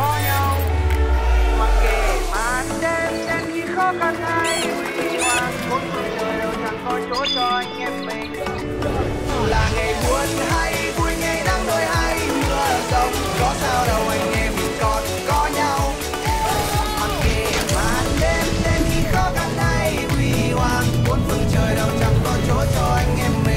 có nhau. Mặc kệ màn đêm đến khi khó khăn hay huy hoàng, bốn phương trời đều chẳng có chỗ cho anh em mình. Là ngày buồn hay vui, ngày nắng đôi hay mưa rông, có sao đâu anh em mình còn có nhau. Mặc kệ màn đêm đến khi khó khăn hay huy hoàng, bốn phương trời đều chẳng có chỗ cho anh em mình.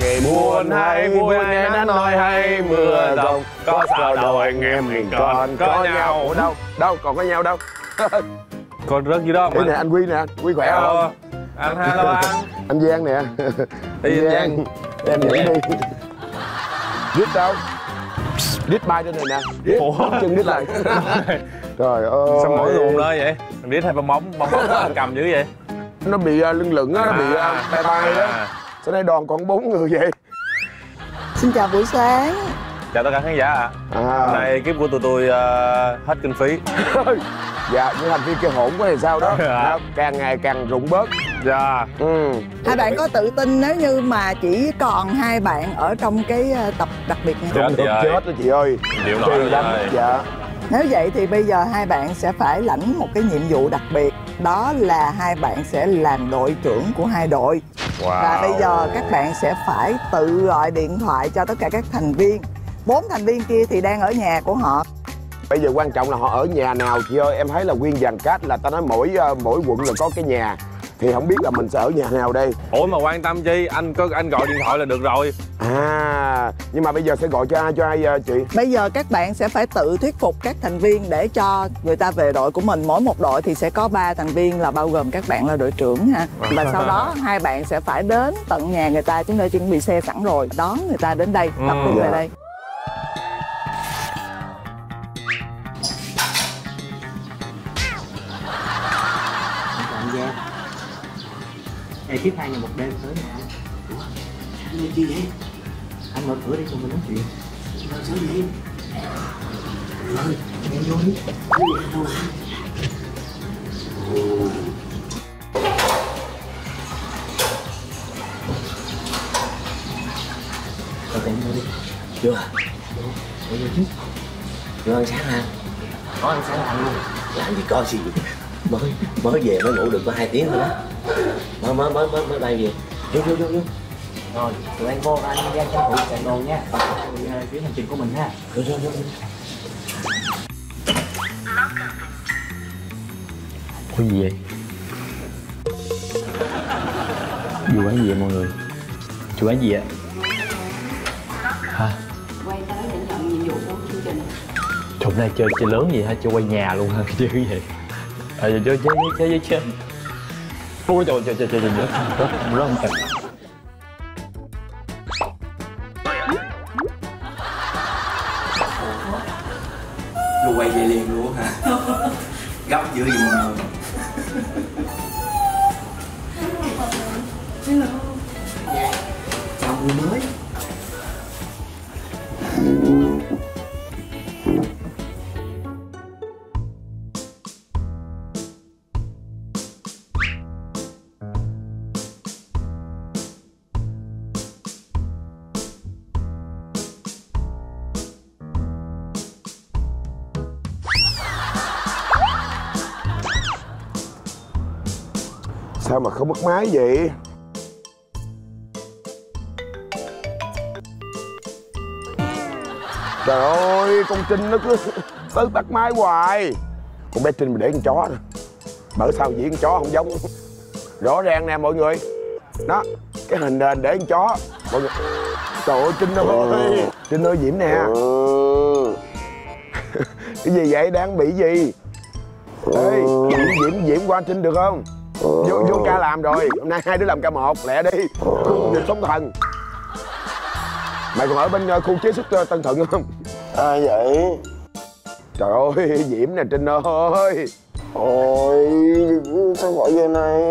Ngày buồn hay vui, ngày nắng nói hay mưa rông, có sao đâu anh em mình còn có nhau. Ủa đâu? Đâu còn có nhau đâu. Còn rớt gì đó mà. Đây nè, anh Quy nè, Quy khỏe không? Anh hello anh Giang nè. Đi anh Giang, em nhảy đi. Đít đâu? Đít bay trên này nè. Đít chân đít lại. Trời ơi. Sao mỗi ruộng nơi vậy? Đít hay bong bóng anh cầm dữ vậy? Nó bị lưng lửng á, nó bị bay bay đó. Sau đây đoàn còn 4 người vậy. Xin chào buổi sáng. Chào tất cả khán giả ạ. Hôm nay ekip của tụi tôi hết kinh phí. Dạ, những hành vi kia hỗn quá thì sao đó. Dạ. Càng ngày càng rụng bớt. Dạ. Ừ. Hai bạn có tự tin nếu như mà chỉ còn hai bạn ở trong cái tập đặc biệt này không? Chết đó chị ơi. Điều nổi rồi. Dạ. Nếu vậy thì bây giờ hai bạn sẽ phải lãnh một cái nhiệm vụ đặc biệt. Đó là hai bạn sẽ làm đội trưởng của hai đội. Wow. Và bây giờ các bạn sẽ phải tự gọi điện thoại cho tất cả các thành viên. 4 thành viên kia thì đang ở nhà của họ. Bây giờ quan trọng là họ ở nhà nào chị ơi. Em thấy là nguyên dàn cast là ta nói mỗi quận là có cái nhà. Thì không biết là mình sẽ ở nhà nào đây. Ủa mà quan tâm chi, anh gọi điện thoại là được rồi. À, nhưng mà bây giờ sẽ gọi cho ai chị? Bây giờ các bạn sẽ phải tự thuyết phục các thành viên để cho người ta về đội của mình. Mỗi một đội thì sẽ có 3 thành viên là bao gồm các bạn là đội trưởng ha. Và sau đó hai bạn sẽ phải đến tận nhà người ta, chúng tôi chuẩn bị xe sẵn rồi, đón người ta đến đây, tập trung về đây. Ekip 2 Ngày 1 Đêm tới nè. Anh nói chi vậy? Anh mở cửa đi cho mình nói chuyện. Mở cửa đi. Ừ, em vô đi. Rồi em vô đi. Chưa? Vô chứ. Rồi ăn sáng hả? Có ăn sáng ăn luôn. Làm gì coi gì. Mới về mới ngủ được có 2 tiếng thôi đó. Mới bay về. Vô. Rồi, tụi anh vô, anh ra trang phụ chạy đồ nha. Chuyến hành trình của mình ha. Vô. Có gì vậy? Vụ án gì vậy mọi người? Vụ án gì vậy? Hả? Quay tới để nhận nhiệm vụ của chương trình. Hôm nay chơi lớn gì hả? Chơi quay nhà luôn hả? Chứ vậy? À, chơi. Ôi trời rất thật. Nó quay về liền luôn hả? Gấp dữ gì mà. Chào người mới. Sao mà không bắt máy vậy? Trời ơi, con Trinh nó cứ tới bắt máy hoài. Con bé Trinh mà để con chó nè, bởi sao diễn con chó không giống. Rõ ràng nè mọi người, đó, cái hình nền để con chó mọi người. Trời ơi, Trinh ơi, Trinh ơi, Diễm nè. Cái gì vậy, đang bị gì? Ê, Diễm qua Trinh được không? Vô ca làm rồi, hôm nay hai đứa làm ca một, lẹ đi. Được sống thần. Mày còn ở bên khu chế xuất Tân Thuận không? Ai vậy? Trời ơi, Diễm nè Trinh ơi. Ôi, sao gọi vậy này?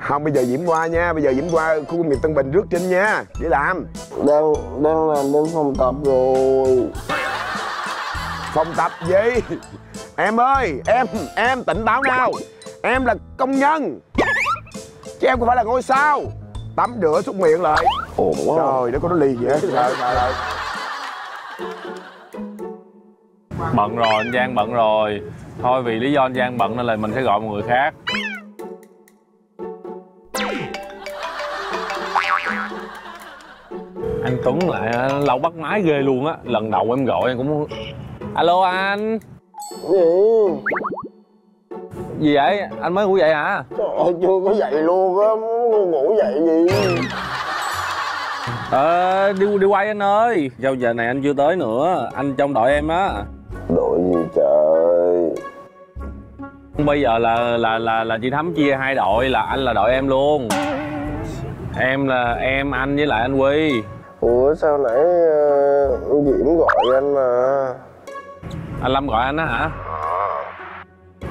Không, bây giờ Diễm qua nha, bây giờ Diễm qua khu công nghiệp Tân Bình rước Trinh nha. Để làm. Đang làm đến phòng tập rồi. Phòng tập gì? Em ơi, em tỉnh táo nào. Em là công nhân, chứ em không phải là ngôi sao. Tắm rửa xúc miệng lại. Ồ, trời đất, có nó lì vậy? Trời. Bận rồi, anh Giang bận rồi. Thôi vì lý do anh Giang bận nên là mình sẽ gọi một người khác. Anh Tuấn lại lâu bắt máy ghê luôn á. Lần đầu em gọi em cũng... Alo anh. Ừ. Gì vậy? Anh mới ngủ dậy hả? Trời ơi, chưa có dậy luôn á, ngủ dậy gì? Đi quay anh ơi. Sao giờ này anh chưa tới nữa? Anh trong đội em á. Đội gì trời? Bây giờ là chị Thắm chia hai đội, là anh là đội em luôn. Em là em, anh với lại anh Huy. Ủa sao nãy Diễm gọi anh mà. Anh Lâm gọi anh á hả?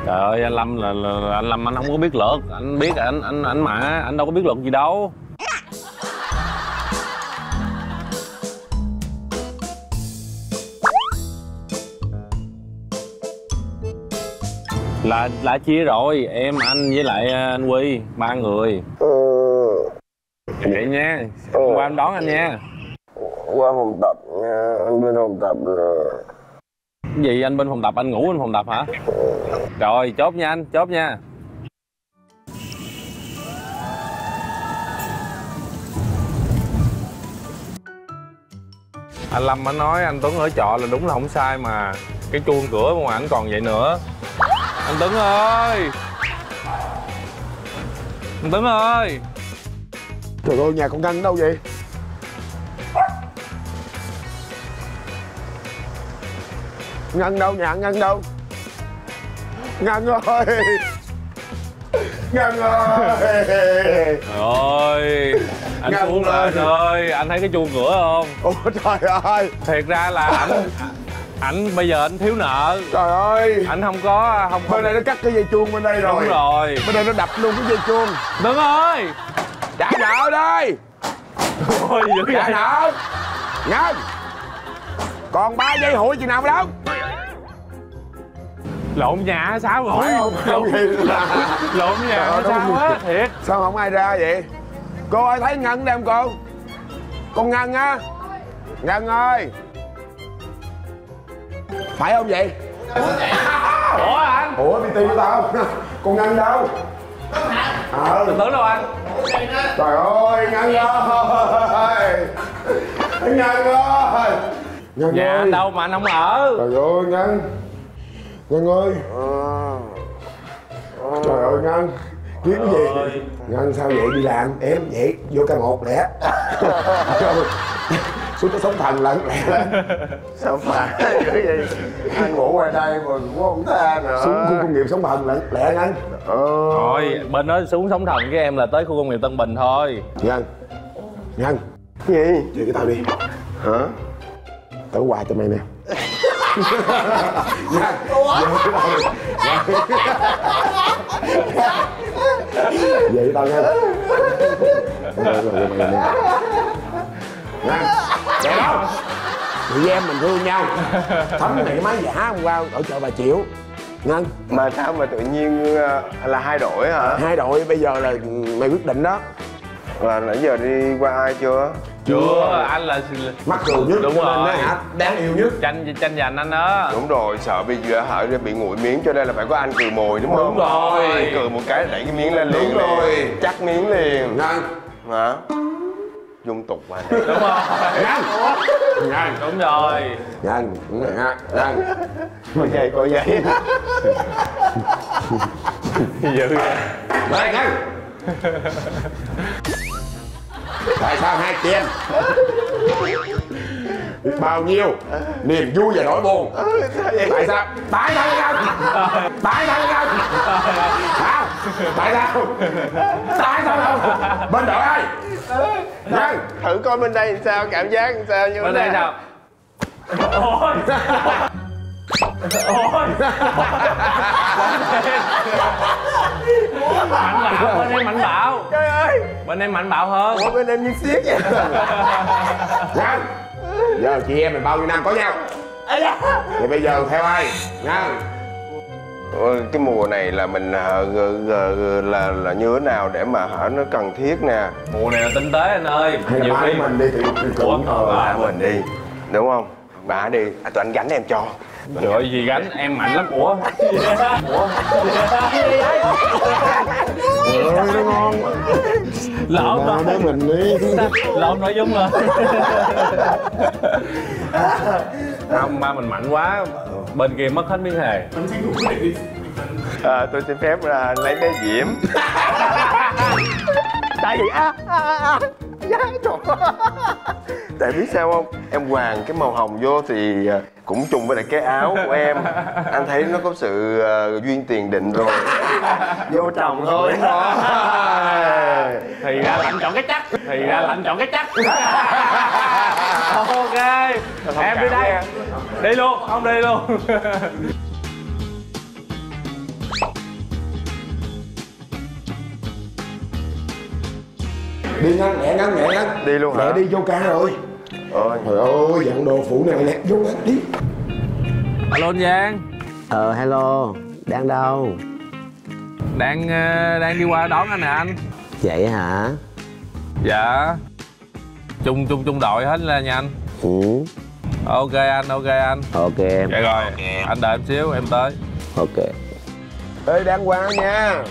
Trời ơi, anh Lâm là anh Lâm, anh không có biết luật. Anh biết anh mà, anh đâu có biết luật gì đâu. Là chia rồi, em, anh với lại anh Huy, ba người. Vậy nha, hôm qua em đón anh nha. Qua phòng tập nha, anh bên phòng tập rồi. Gì anh bên phòng tập, anh ngủ bên phòng tập hả? Rồi, chốt nha anh, chốt nha. Anh Lâm anh nói anh Tuấn ở trọ là đúng là không sai mà. Cái chuông cửa mà anh còn vậy nữa. Anh Tuấn ơi! Anh Tuấn ơi! Trời ơi, nhà con Ngân đâu vậy? Ngân đâu, nhà Ngân đâu? Ngân ơi! Ngân ơi! Trời ơi! Anh xuống lên ơi! Anh thấy cái chuông cửa không? Ủa trời ơi! Thiệt ra là ảnh bây giờ anh thiếu nợ. Trời ơi! Anh không bên đây nó cắt cái dây chuông bên đây rồi. Đúng rồi. Bên đây nó đập luôn cái dây chuông. Đúng ơi! Trả nợ đi! Ôi dữ vậy! Trả nợ! Ngân! Còn 3 giây hụi chừng nào mới đóng? Lộn nhà sao hụi? Không gì là... Lộn nhà sao á? Thiệt! Sao không ai ra vậy? Cô ơi thấy Ngân đây không cô? Con Ngân á! Ngân ơi! Phải không vậy? Ủa anh? Ủa PT của tao? Con Ngân đâu? Mình tưởng đâu anh? Trời ơi! Ngân ơi! Ngân ơi! Ngân nhà ơi. Đâu mà anh không ở. Trời ơi Ngân. Ngân ơi. Trời ơi Ngân. Kiếm cái gì ơi. Ngân sao vậy, đi làm em vậy vô ca một lẻ. Xuống tới sống thần lận lẹ. Sao phải dữ vậy? Anh ngủ ngoài đây mà cũng không tha nữa. Xuống khu công nghiệp sống thần lận lẹ Ngân. Thôi bên đó xuống sống thần với em là tới khu công nghiệp Tân Bình thôi. Ngân. Ngân. Cái gì? Chuyện cái tao đi. Hả? Tao quà cho mày nè. Vậy tao nghe. Vậy đó. Tụi em mình thương nhau. Thấm này cái máy giả hôm qua ở chợ Bà Triệu. Ngân. Mà sao mà tự nhiên là hai đội hả? Hai đội, bây giờ là mày quyết định đó. Là nãy giờ đi qua ai chưa? Chưa, anh là mắc cười nhất, đúng rồi, nên hả đáng yêu nhất, tranh giành anh đó. Đúng rồi, sợ bây giờ hở ra bị nguội miếng cho nên là phải có anh cười mồi, đúng không? Đúng rồi, anh cười một cái đẩy cái miếng lên liền, đúng rồi, chắc miếng liền. Nhanh hả? Dung tục mà. Đúng rồi. Nhanh. Nhanh. Đúng rồi. Nhanh. Đúng rồi ha. Nhanh. Coi vậy, coi vậy. Dữ vậy. Nhanh. Tại sao hai chị em bao nhiêu niềm vui và nỗi buồn? Tại sao? Tại sao không? Tại sao không? Hả? Tại sao không? Tại sao không? Bên đội ơi, Nhân thử coi bên đây làm sao, cảm giác làm sao như bên đây nào? Ôi. Ôi. Mạnh bạo, bên em mạnh bạo. Trời ơi, bên em mạnh bạo hơn. Ủa bên em như xiết vậy. Nhân, giờ chị em mình bao nhiêu năm có nhau thì bây giờ theo ai? Nhân, cái mùa này là mình là như thế nào để mà hả nó cần thiết nè. Mùa này là tinh tế anh ơi. Nhiều khi mình đi thì cũng mình đi, đúng không? Bà đi, tụi anh gánh em cho. Trời ơi, gì gánh, em mạnh lắm. Ủa? Ủa? Trời ơi, nó ngon. Lộn rồi. Để mình đi. Lộn nội dung rồi. Không, ba mình mạnh quá. Bên kia mất hết miếng hề. Tôi xin phép là lấy bé Diễm. Tại vì tại biết sao không, em hoàng cái màu hồng vô thì cũng trùng với lại cái áo của em. Anh thấy nó có sự duyên tiền định rồi. Vô chồng thôi. Thì ra là anh chọn cái chắc. Ok, em đi đây à. Đi luôn, không đi luôn. Đi ngắn, ngắn. Đi luôn hả? Mẹ đi vô ca rồi. Ôi trời ơi, dặn đồ phụ này nè, vô ngắn đi. Alo anh Giang. Hello, đang đâu? Đang đi qua đón anh nè anh. Vậy hả? Dạ. Chung đội hết lên nha anh. Ừ. Ok anh, Ok em. Vậy rồi, anh đợi em xíu, em tới. Ok. Ê, đang qua nha.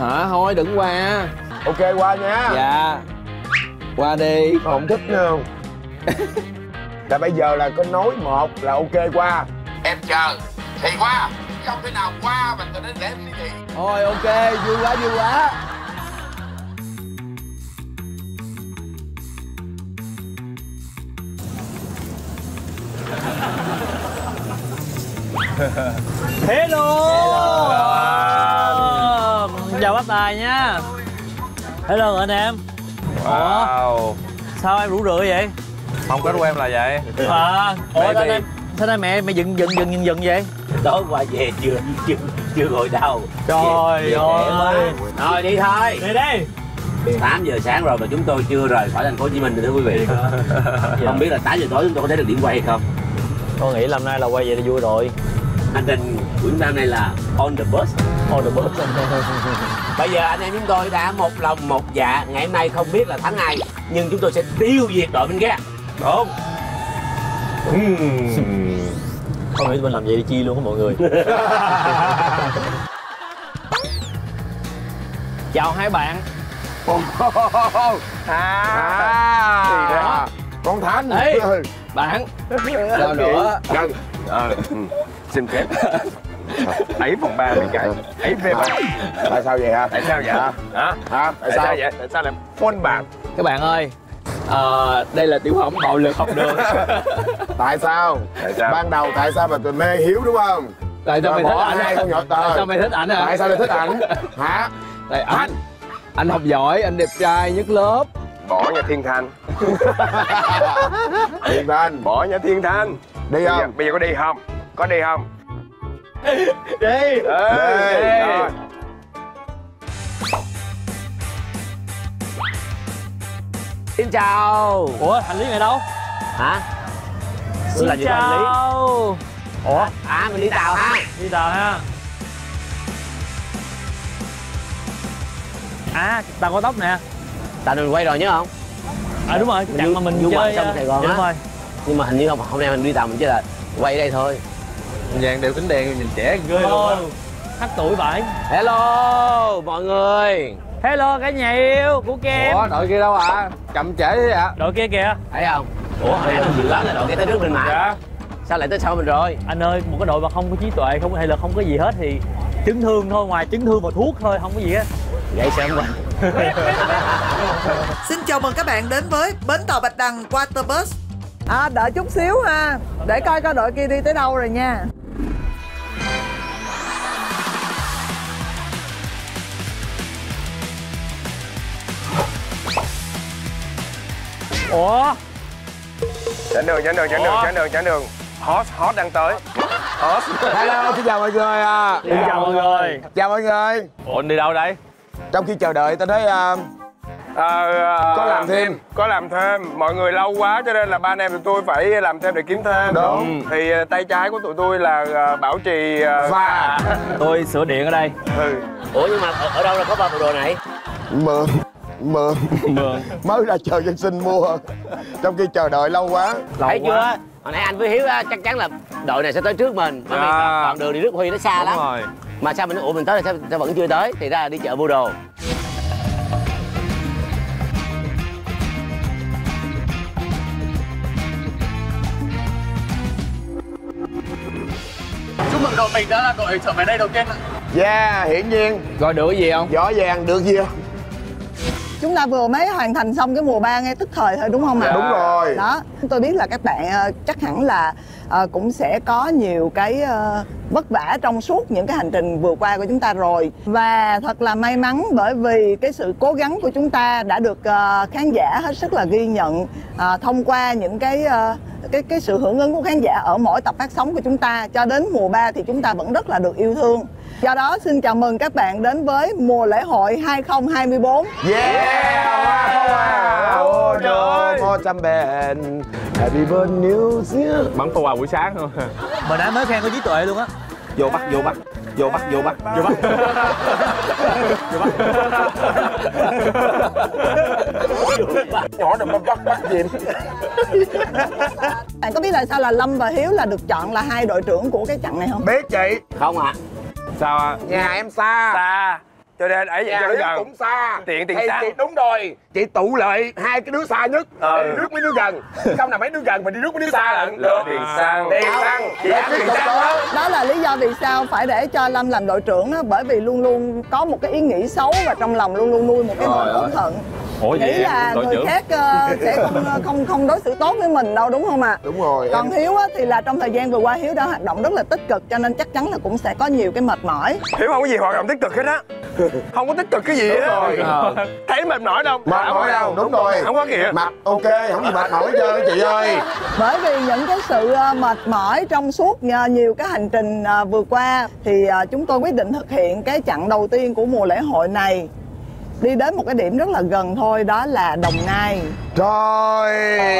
Hả? Thôi đừng qua. Ok, qua nha. Dạ. Qua đi. Không thích nữa không? Là bây giờ là có nói một là ok qua. Em chờ thì qua, không thể nào qua mình tụi đến để em suy nghĩ. Thôi ok, vui quá, Hello. Chào bác tài nha. Hello anh em. Wow. Ủa? Sao em rủ rượi vậy? Phong cách của em là vậy. Ủa sao đây mẹ mày dựng vậy? Tối qua về chưa ngồi đâu. Trời ơi. Thôi đi thôi. Đi đi. 8 giờ sáng rồi mà chúng tôi chưa rời khỏi thành phố Hồ Chí Minh rồi thưa quý vị. Không biết là 8 giờ tối chúng tôi có thấy được điểm quay hay không? Tôi nghĩ làm nay là quay về là vui rồi. Hành trình của chúng ta hôm nay là on the bus. On the bus. Bây giờ anh em chúng tôi đã một lòng một dạ. Ngày hôm nay không biết là thắng ai, nhưng chúng tôi sẽ tiêu diệt đội bên kia. Đúng. Không nghĩ mình làm vậy thì chi luôn á mọi người. Chào hai bạn. Con Thánh. Ê, bạn. Sao nữa? Xin phép ấy phòng ba mình chạy ấy về bạn. Tại sao vậy hả? Tại sao vậy hả? Tại sao vậy? Tại sao lại phone bạn? Các bạn ơi, đây là tiểu phẩm bạo lực học đường. Tại sao? Ban đầu tại sao mà tụi mê hiếu đúng không? Tại sao mày thích ảnh? Tại sao mày thích ảnh hả? Tại sao mày thích ảnh? Hả? Tại anh học giỏi, anh đẹp trai nhất lớp. Bỏ nhà Thiên Thanh. Thiên Thanh. Bỏ nhà Thiên Thanh. Đi không? Bây giờ có đi không? Có đi không? Đi. Rồi. Xin chào. Ủa hành lý này đâu? Hả? Xin là gì hành lý? Ủa? À mình đi tàu ha. Đi tàu ha. À tàu cao tốc nè. Tàu đường quay rồi nhớ không? À đúng rồi, chặng mà mình du chơi xong Sài Gòn á. Nhưng mà hình như không, hôm nay mình đi tàu mình chỉ là quay đây thôi. Vàng đều kính đèn nhìn trẻ ghê luôn á. Hắc tuổi vậy. Hello mọi người. Hello cả nhà yêu của Kem. Ủa đội kia đâu ạ? À? Chậm trễ thế ạ? À? Đội kia kìa. Thấy không? Ủa hồi nãy dự đoán là đội kia tới trước mình mà. Dạ. Sao lại tới sau mình rồi? Anh ơi, một cái đội mà không có trí tuệ, không hay là không có gì hết thì chấn thương thôi, ngoài chấn thương và thuốc thôi, không có gì hết. Vậy sao không vậy? Xin chào mừng các bạn đến với bến tàu Bạch Đằng Water Bus. À đợi chút xíu ha, để coi coi đội kia đi tới đâu rồi nha. Ủa? Chặn đường. Host đang tới. Hello, xin chào mọi người. Chào mọi người. Ủa đi đâu đây? Trong khi chờ đợi tôi thấy có làm thêm. Mọi người lâu quá cho nên là ba anh em tụi tôi phải làm thêm để kiếm thêm. Đúng. Thì tay trái của tụi tôi là bảo trì và tôi sửa điện ở đây. Ừ. Ủa nhưng mà ở đâu là có ba bộ đồ này? Mượn. Mới ra chờ Jason mua. Trong khi chờ đợi lâu quá. Thấy chưa? Hồi nãy anh với Hiếu á, chắc chắn là đội này sẽ tới trước mình. Bởi vì đoạn đường đi Đức Huy nó xa lắm rồi. Mà sao mình nói, ủa mình tới là sao vẫn chưa tới? Thì ra là đi chợ mua đồ. Chúc mừng đội mình đã là đội trở về đây đầu tiên. Yeah, hiển nhiên. Rồi được cái gì không? Rõ ràng được gì không? Chúng ta vừa mới hoàn thành xong cái mùa 3 ngay tức thời thôi đúng không ạ? Đúng rồi. Đó, tôi biết là các bạn chắc hẳn là cũng sẽ có nhiều cái vất vả trong suốt những cái hành trình vừa qua của chúng ta rồi. Và thật là may mắn bởi vì cái sự cố gắng của chúng ta đã được khán giả hết sức là ghi nhận thông qua những cái sự hưởng ứng của khán giả ở mỗi tập phát sóng của chúng ta. Cho đến mùa 3 thì chúng ta vẫn rất là được yêu thương. Do đó xin chào mừng các bạn đến với mùa lễ hội 2024. Yeah! Hoa trời hoa trăm bền. Happy birthday. Bắn pháo hoa buổi sáng thôi. Mà đã mới khen có trí tuệ luôn á. Vô bắt. Nhỏ đừng bắt gì. Bạn có biết là sao là Lâm và Hiếu là được chọn là hai đội trưởng của cái chặng này không? Biết chị. Không ạ. Sao à? Nhà em xa cho nên ở nhà gần cũng xa, tiện sáng. Chị đúng rồi, chị tụ lại hai cái đứa xa nhất đi rước mấy đứa gần, không là mấy đứa gần mình đi rước mấy đứa xa lận. Tiền xăng. Đó là lý do vì sao phải để cho Lâm làm đội trưởng đó, bởi vì luôn luôn có một cái ý nghĩ xấu và trong lòng luôn luôn nuôi một cái nỗi cẩn thận. Ủa nghĩ là người khác sẽ không đối xử tốt với mình đâu đúng không ạ? Đúng rồi. Còn Hiếu á, thì là trong thời gian vừa qua Hiếu đã hoạt động rất là tích cực cho nên chắc chắn là cũng sẽ có nhiều cái mệt mỏi. Hiếu không có gì hoạt động tích cực hết á. Không có tích cực cái gì hết. Thấy mệt mỏi đâu? Mệt mỏi đâu? Đúng rồi. Không có kìa. Mệt ok, không gì mệt mỏi hết trơn chị ơi. Bởi vì những cái sự mệt mỏi trong suốt nhiều cái hành trình vừa qua thì chúng tôi quyết định thực hiện cái chặng đầu tiên của mùa lễ hội này. Đi đến một cái điểm rất là gần thôi, đó là Đồng Nai. Rồi,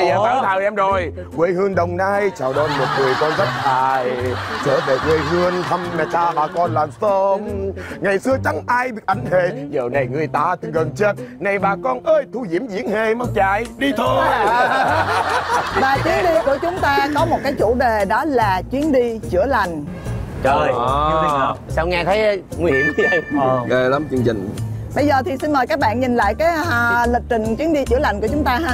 giờ tới thời em rồi. Quê hương Đồng Nai chào đón một người con rất tài. Trở về quê hương thăm mẹ cha bà con làng xóm. Ngày xưa chẳng ai biết ảnh hề, giờ này người ta từng gần chết. Này bà con ơi, Thu Diễm diễn hề mau chạy đi thôi. Và chuyến đi của chúng ta có một cái chủ đề đó là chuyến đi chữa lành. Trời, sao nghe thấy nguy hiểm vậy? Ghê lắm chương trình. Bây giờ thì xin mời các bạn nhìn lại cái lịch trình chuyến đi chữa lành của chúng ta ha.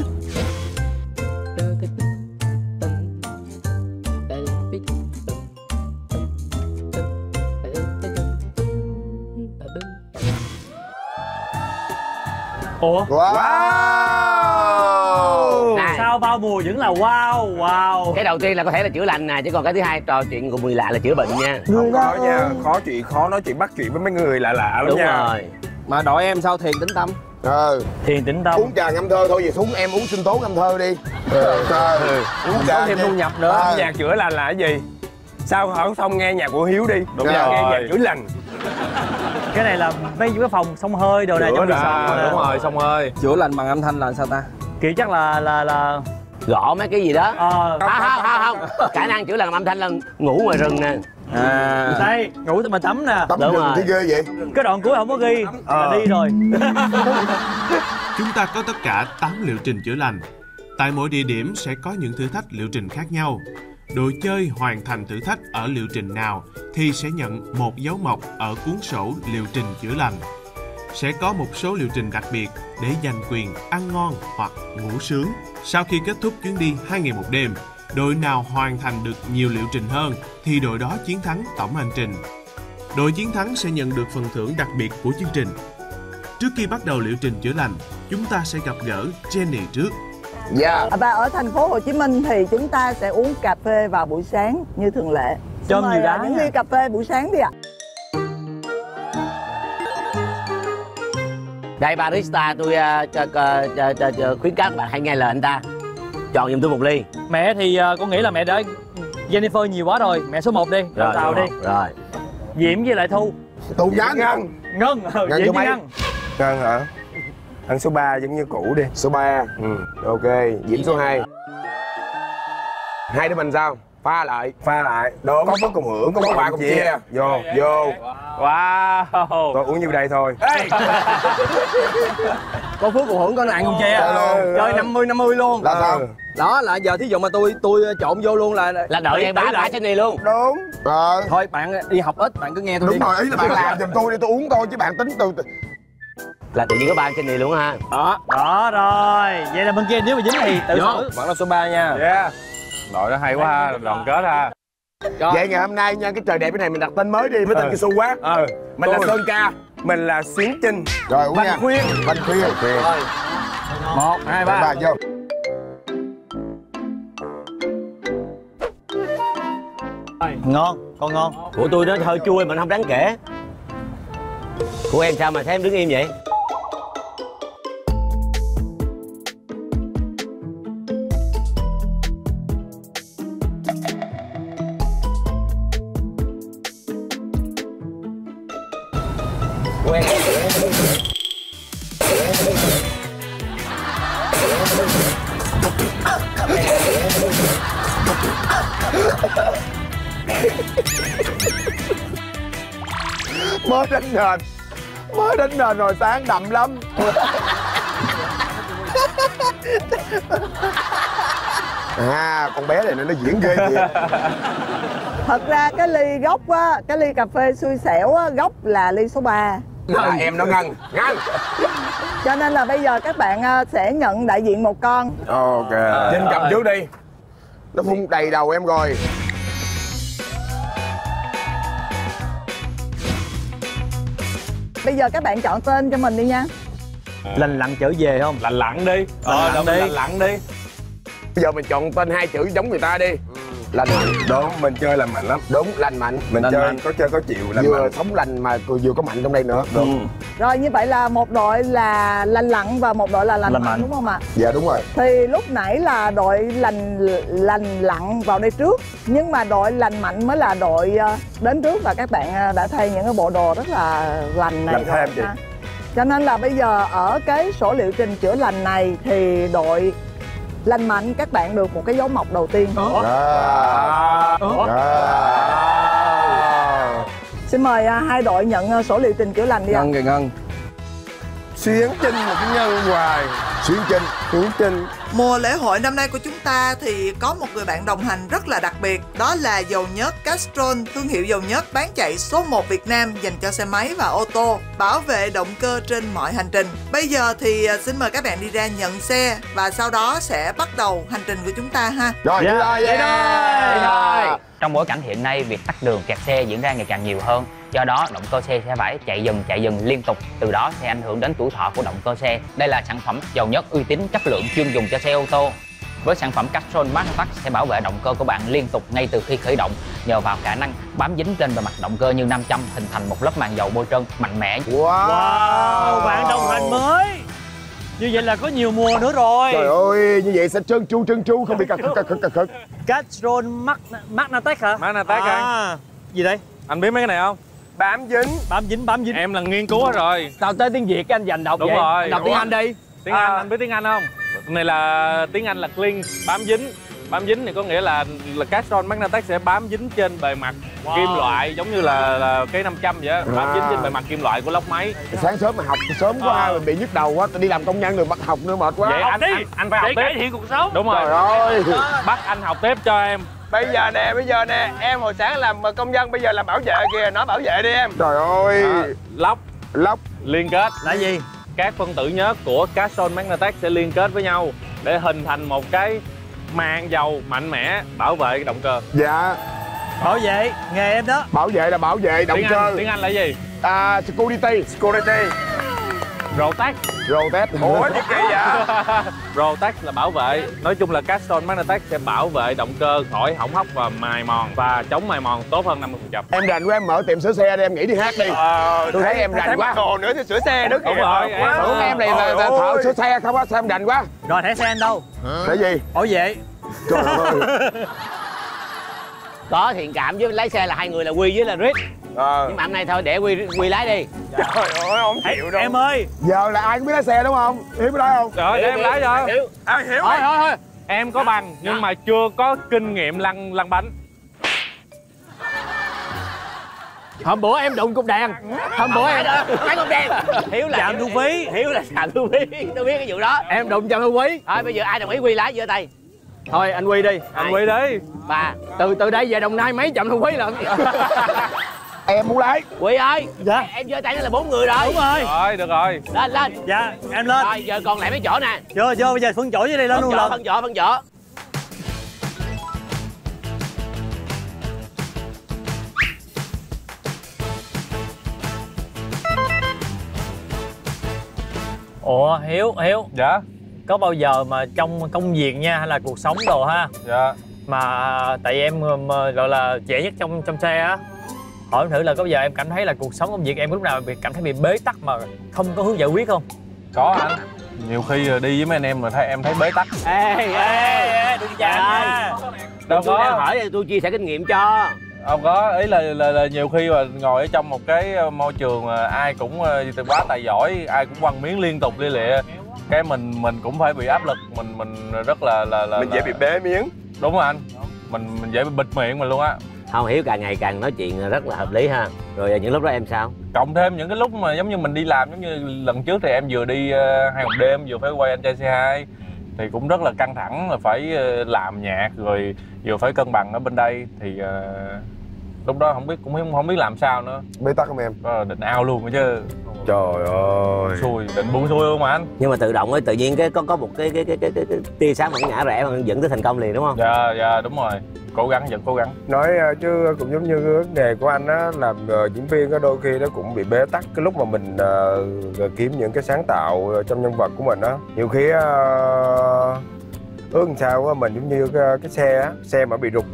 Ủa? Wow! Này. Sao bao mùa vẫn là wow. Cái đầu tiên là có thể là chữa lành nè, chứ còn cái thứ hai trò chuyện của người lạ là chữa bệnh nha. Không có nha, khó nói chuyện bắt chuyện với mấy người lạ lắm nha. Đúng rồi. Mà đội em sao thiền tĩnh tâm? Thiền tĩnh tâm. Uống trà ngâm thơ thôi, về xuống em uống sinh tố ngâm thơ đi. Uống trà thêm thu nhập nữa. Nhạc chữa lành là cái gì? Sao hỏi xong nghe nhạc của Hiếu đi. Đúng rồi. Nghe nhạc chữa lành. Cái này là mấy cái phòng xông hơi đồ này trong resort. Đúng rồi, xông hơi. Chữa lành bằng âm thanh là sao ta? Kiểu chắc là gõ mấy cái gì đó. Không, khả năng chữa lành bằng âm thanh là ngủ ngoài rừng nè. Đây, ngủ mà tắm nè. Tắm rừng thì ghê vậy. Cái đoạn cuối không có ghi là đi rồi. Chúng ta có tất cả 8 liệu trình chữa lành. Tại mỗi địa điểm sẽ có những thử thách liệu trình khác nhau. Đội chơi hoàn thành thử thách ở liệu trình nào thì sẽ nhận một dấu mộc ở cuốn sổ liệu trình chữa lành. Sẽ có một số liệu trình đặc biệt để giành quyền ăn ngon hoặc ngủ sướng. Sau khi kết thúc chuyến đi 2 ngày 1 đêm, đội nào hoàn thành được nhiều liệu trình hơn thì đội đó chiến thắng tổng hành trình. Đội chiến thắng sẽ nhận được phần thưởng đặc biệt của chương trình. Trước khi bắt đầu liệu trình chữa lành, chúng ta sẽ gặp gỡ Jenny trước. Dạ. Và ở thành phố Hồ Chí Minh thì chúng ta sẽ uống cà phê vào buổi sáng như thường lệ. Cho mời những ly cà phê buổi sáng đi ạ. Đây barista, tôi khuyến cáo các bạn hãy nghe lời anh ta. Chọn giùm tôi một ly. Mẹ thì con nghĩ là mẹ đã Jennifer nhiều quá rồi, mẹ số 1 đi. Rồi, tàu đi. Rồi. Diễm với lại Thu. Tụ giá Ngân. Ngân, Diễm với Ngân. Ngân hả? Ăn số 3 giống như cũ đi. Số 3. Ok, Diễm số 2. Hai đứa mình sao? Pha lại. Pha lại. Đúng. Có phút cùng hưởng, có bạn cùng chia. Vô, vô. Wow. Tôi uống như đây thôi. Có phước cùng hưởng, có nạn cùng chia. Chơi 50-50 luôn. Là sao? Đó là giờ thí dụ mà tôi trộn vô luôn là đợi em bả trên này luôn. Đúng. Rồi. Thôi bạn đi học ít, bạn cứ nghe tôi đi. Đúng rồi, ý là bạn làm giùm tôi đi, tôi uống coi chứ bạn tính từ là tự nhiên có bạn trên này luôn ha. Đó. Đó rồi. Vậy là bên kia nếu mà dính thì tự xử. Bạn là số 3 nha. Yeah. Đội đó hay quá ha, đoàn kết ha. Vậy ngày hôm nay nha, cái trời đẹp cái này mình đặt tên mới đi, mới tên cái su quá. Mình là Sơn Ca, mình là Xuyến Trinh. Rồi uống nha. Khuyên. Bánh Khuyên. Rồi. 1 2 3 vô. Ngon, con ngon. Của tôi nó hơi chua mà nó không đáng kể. Của em sao mà thấy em đứng im vậy? Mới đánh nền rồi sáng đậm lắm. À, con bé này nó diễn ghê thiệt. Thật ra cái ly gốc á, cái ly cà phê xui xẻo á, gốc là ly số 3. Là em nó ngăn. Cho nên là bây giờ các bạn sẽ nhận đại diện một con. Ok. Trên cầm trước đi. Nó phun đầy đầu em rồi. Bây giờ các bạn chọn tên cho mình đi nha. Lành lặn trở về không? Lành lặn đi. Lành lặn đi. Bây giờ mình chọn tên hai chữ giống người ta đi. Lành mạnh. Đúng, mình chơi lành mạnh lắm. Đúng, lành mạnh. Mình chơi có chịu lành mạnh. Vừa sống lành mà vừa có mạnh trong đây nữa. Đúng. Rồi như vậy là một đội là lành lặn và một đội là lành mạnh đúng không ạ? Dạ đúng rồi. Thì lúc nãy là đội lành lặn vào đây trước, nhưng mà đội lành mạnh mới là đội đến trước và các bạn đã thay những cái bộ đồ rất là lành này. Lành thêm chị. Cho nên là bây giờ ở cái sổ liệu trình chữa lành này thì đội lành mạnh các bạn được một cái dấu mộc đầu tiên. Xin mời hai đội nhận sổ liệu trình chữa lành đi ạ. Ngân kìa Ngân. Xuyến Trinh một cái nhân hoài. Xuyến Trinh. Mùa lễ hội năm nay của chúng ta thì có một người bạn đồng hành rất là đặc biệt. Đó là dầu nhớt Castrol, thương hiệu dầu nhớt bán chạy số 1 Việt Nam dành cho xe máy và ô tô, bảo vệ động cơ trên mọi hành trình. Bây giờ thì xin mời các bạn đi ra nhận xe và sau đó sẽ bắt đầu hành trình của chúng ta ha. Rồi, vậy thôi. Trong bối cảnh hiện nay, việc tắc đường kẹt xe diễn ra ngày càng nhiều hơn. Do đó, động cơ xe sẽ phải chạy dừng liên tục. Từ đó sẽ ảnh hưởng đến tuổi thọ của động cơ xe. Đây là sản phẩm dầu nhớt uy tín, chất lượng chuyên dùng cho xe ô tô. Với sản phẩm Castrol Magnatec sẽ bảo vệ động cơ của bạn liên tục ngay từ khi khởi động, nhờ vào khả năng bám dính trên bề mặt động cơ như 500, hình thành một lớp màng dầu bôi trơn mạnh mẽ. Wow, bạn đồng hành mới. Như vậy là có nhiều mùa nữa rồi. Trời ơi, như vậy sẽ trơn tru không bị cật. Castrol Magnatec hả? Magnatec hả? Gì đây? Anh biết mấy cái này không? Bám dính. Em là nghiên cứu hết rồi. Sao tới tiếng Việt anh dành đọc vậy? Đúng rồi. Đọc tiếng Anh đi. Tiếng Anh, anh biết tiếng Anh không? Này là tiếng Anh là cling, bám dính. Bám dính thì có nghĩa là Castrol Magnatec sẽ bám dính trên bề mặt kim loại, giống như là cái 500 vậy á, bám dính trên bề mặt kim loại của lốc máy. Sáng sớm mà học sớm quá mình bị nhức đầu quá, tôi đi làm công nhân rồi bắt học nữa mệt quá. Vậy anh phải học tiếp. Để cải thiện cuộc sống. Đúng rồi. Rồi. Bắt anh học tiếp cho em. Bây giờ nè, em hồi sáng làm công nhân, bây giờ làm bảo vệ kìa, nói bảo vệ đi em. Trời ơi. Lốc liên kết là gì? Các phân tử nhớt của Castrol Magnatec sẽ liên kết với nhau để hình thành một cái màng dầu mạnh mẽ bảo vệ cái động cơ. Dạ. Bảo vệ, nghề em đó. Bảo vệ là bảo vệ động cơ. Tiếng Anh là gì? Security. Security. Protect. Protect. Ủa gì kỳ vậy? Protect là bảo vệ. Nói chung là Castrol Magnatec sẽ bảo vệ động cơ khỏi hỏng hóc và mài mòn, và chống mài mòn tốt hơn 50%. Em rành quá, em mở tiệm sửa xe đi, em nghỉ đi hát đi. Tôi thấy em rành quá. Còn nữa thì sửa xe nữa kìa. Đúng rồi. Thưởng em này là thợ sửa xe không á, sao em rành quá. Rồi thẻ xe anh đâu? Thẻ gì? Bảo vệ. Trời ơi. Có thiện cảm với lái xe là hai người là Huy với là Rick. Nhưng mà hôm nay thôi để Huy lái đi. Trời ơi, không chịu đâu. Em ơi, giờ là ai cũng biết lái xe đúng không? Hiếu biết lái không? Trời, em lái rồi. Ai hiểu? Thôi. Em có bằng nhưng mà chưa có kinh nghiệm lăn bánh. Hôm bữa em đụng cục đèn. Hôm bữa em phải cục đèn. Hiếu là trạm thu phí. Hiếu là trạm thu phí. Tôi biết cái vụ đó. Em đụng trạm thu phí. Thôi bây giờ ai đồng ý Huy lái giơ tay. Thôi anh Huy đi. Anh Huy đi. Bà từ đây về Đồng Nai mấy trạm thu phí lận. Em muốn lái. Huy ơi. Dạ. Em giơ tay là 4 người rồi. Đúng rồi. Rồi được rồi. Lên. Dạ em lên. Rồi giờ còn lại mấy chỗ nè. Chưa bây giờ phân chỗ dưới đây lên luôn rồi. Phân chỗ. Ủa Hiếu. Dạ. Có bao giờ mà trong công việc nha, hay là cuộc sống đồ ha. Dạ. Mà tại em gọi là trẻ nhất trong xe á. Hỏi em thử là có bao giờ em cảm thấy là cuộc sống công việc em lúc nào bị cảm thấy bị bế tắc mà không có hướng giải quyết không? Có anh. Nhiều khi đi với mấy anh em mà em thấy bế tắc. Ê, đừng chạm nha. Đâu có. Em hỏi tôi chia sẻ kinh nghiệm cho. Không có, ý là nhiều khi mà ngồi ở trong một cái môi trường mà ai cũng quá tài giỏi, ai cũng quăng miếng liên tục lia lịa. Cái mình cũng phải bị áp lực, mình rất là mình dễ bị bế miếng. Đúng rồi anh. Mình dễ bị bịt miệng mình luôn á. Không Hiếu càng ngày càng nói chuyện rất là hợp lý ha. Rồi những lúc đó em sao? Cộng thêm những cái lúc mà giống như mình đi làm, giống như lần trước thì em vừa đi 2 Ngày 1 Đêm, vừa phải quay Anh Trai C2 thì cũng rất là căng thẳng, là phải làm nhạc rồi vừa phải cân bằng ở bên đây thì lúc đó không biết làm sao nữa. Bế tắc không em? Định ao luôn chứ. Trời ơi. Xui, định buông xuôi luôn mà anh. Nhưng mà tự động ấy, tự nhiên cái có một cái tia sáng mảnh ngã rẽ mà dẫn tới thành công liền đúng không? Dạ đúng rồi. Vẫn cố gắng. Nói chứ cũng giống như vấn đề của anh á, làm diễn viên á, đôi khi nó cũng bị bế tắc cái lúc mà mình kiếm những cái sáng tạo trong nhân vật của mình á. Nhiều khi ước sao á, mình giống như cái xe á, xe mà bị rụt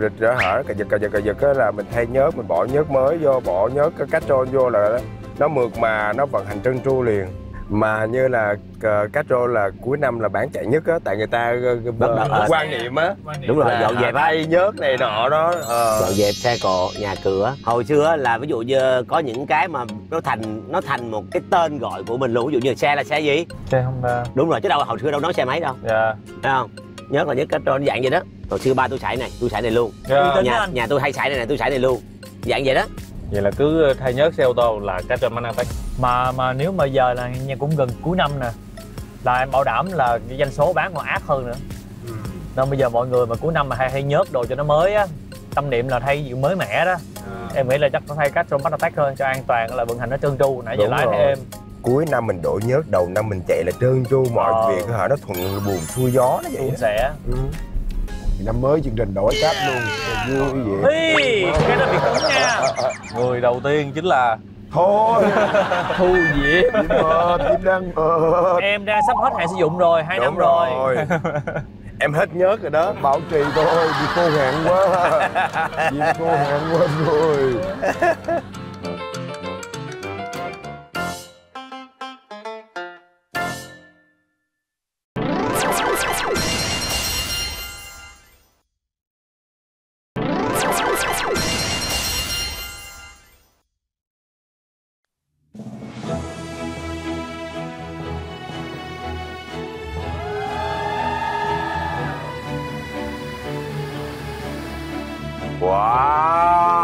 rịch ra hở, cà giật á, là mình thay nhớt, mình bỏ nhớt mới vô, bỏ nhớt cái Castrol vô là nó mượt mà nó vận hành trơn tru liền. Mà như là Castrol là cuối năm là bán chạy nhất á, tại người ta quan niệm á. Đúng rồi, dọn dẹp hay nhớt này nọ đó. Dọn dẹp xe cộ, nhà cửa. Hồi xưa là ví dụ như có những cái mà nó thành một cái tên gọi của mình luôn. Ví dụ như xe là xe gì? Xe Honda. Đúng rồi, chứ đâu hồi xưa đâu nói xe máy đâu. Dạ. Thấy không? Nhớt là nhất Castrol dạng vậy đó. Hồi xưa ba tôi xài này luôn. Yeah. Nhà tôi hay xài này, tôi xài này luôn. Dạng vậy đó. Vậy là cứ thay nhớt xe ô tô là Castrol Magnatec. Mà nếu mà giờ là cũng gần cuối năm nè, là em bảo đảm là cái doanh số bán còn ác hơn nữa. Nên bây giờ mọi người mà cuối năm mà hay nhớt đồ cho nó mới á, tâm niệm là thay gì mới mẻ đó. Em nghĩ là chắc có thay Castrol Magnatec thôi cho an toàn, là vận hành nó trơn tru. Nãy giờ lái thấy em cuối năm mình đổi nhớt, đầu năm mình chạy là trơn tru mọi việc hả, nó thuận buồm xuôi gió nó vậy. Năm mới chương trình đổi cáp luôn, vui vậy. Cái đó bị cứng nha. Người đầu tiên chính là thôi Thu Diễm. Em đang sắp hết hạn sử dụng rồi, 2 năm rồi. Em hết nhớt rồi đó. Bảo trì thôi, vì cô hạn quá. Vì cô hạn quá rồi. Wow,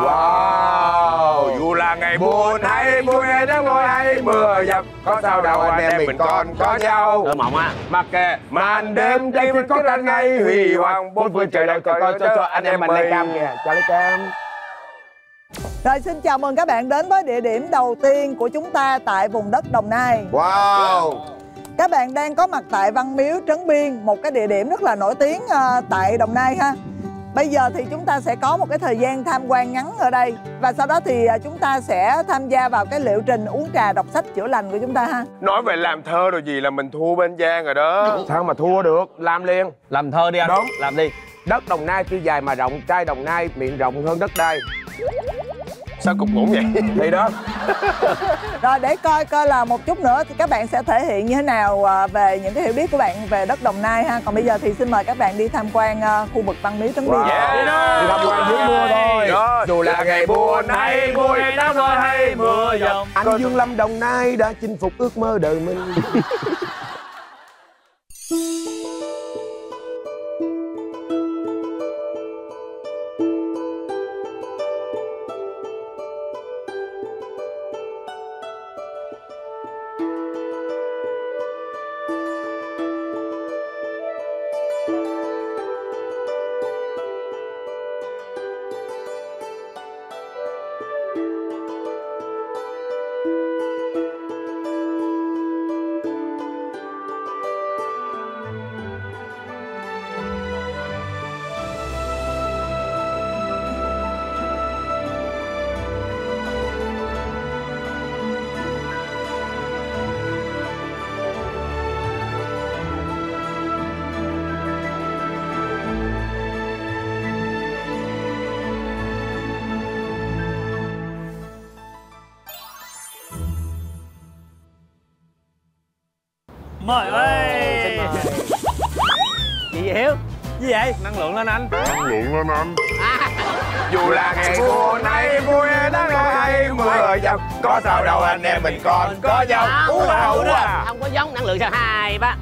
wow. Dù là ngày buồn hay vui hay nắng nôi hay mưa dầm, có sao đâu anh em mình còn có nhau. Mộng á, mặc kệ màn đêm đây vẫn có tan ngay huy hoàng bốn phương trời. Đâu cho anh em mình lấy cam kìa, cho lấy cam. Rồi xin chào mừng các bạn đến với địa điểm đầu tiên của chúng ta tại vùng đất Đồng Nai. Wow. Các bạn đang có mặt tại Văn Miếu Trấn Biên, một cái địa điểm rất là nổi tiếng tại Đồng Nai ha. Bây giờ thì chúng ta sẽ có một cái thời gian tham quan ngắn ở đây, và sau đó thì chúng ta sẽ tham gia vào cái liệu trình uống trà đọc sách chữa lành của chúng ta ha. Nói về làm thơ rồi gì là mình thua bên Giang rồi đó. Sao mà thua được, làm liền. Làm thơ đi anh. Đúng. Làm đi. Đất Đồng Nai tuy dài mà rộng, trai Đồng Nai miệng rộng hơn đất đai. Sao cục ngủ vậy? Thì đó. Rồi để coi coi là một chút nữa thì các bạn sẽ thể hiện như thế nào về những cái hiểu biết của bạn về đất Đồng Nai ha. Còn bây giờ thì xin mời các bạn đi tham quan khu vực Văn Miếu Trấn Biên. Đi tham quan dưới mưa thôi. Dù là ngày buồn hay vui, nắng nôi hay mưa dầm, anh Dương Lâm Đồng Nai đã chinh phục ước mơ đời mình. Mời ơi. Chị Hiếu. Gì vậy? Năng lượng lên anh. Năng lượng lên anh. Dù là ngày buồn hay vui, nắng nôi hay mưa dầm, có sao đâu anh em mình còn có nhau. Uống hậu đó. Không có giống năng lượng sao hai ba.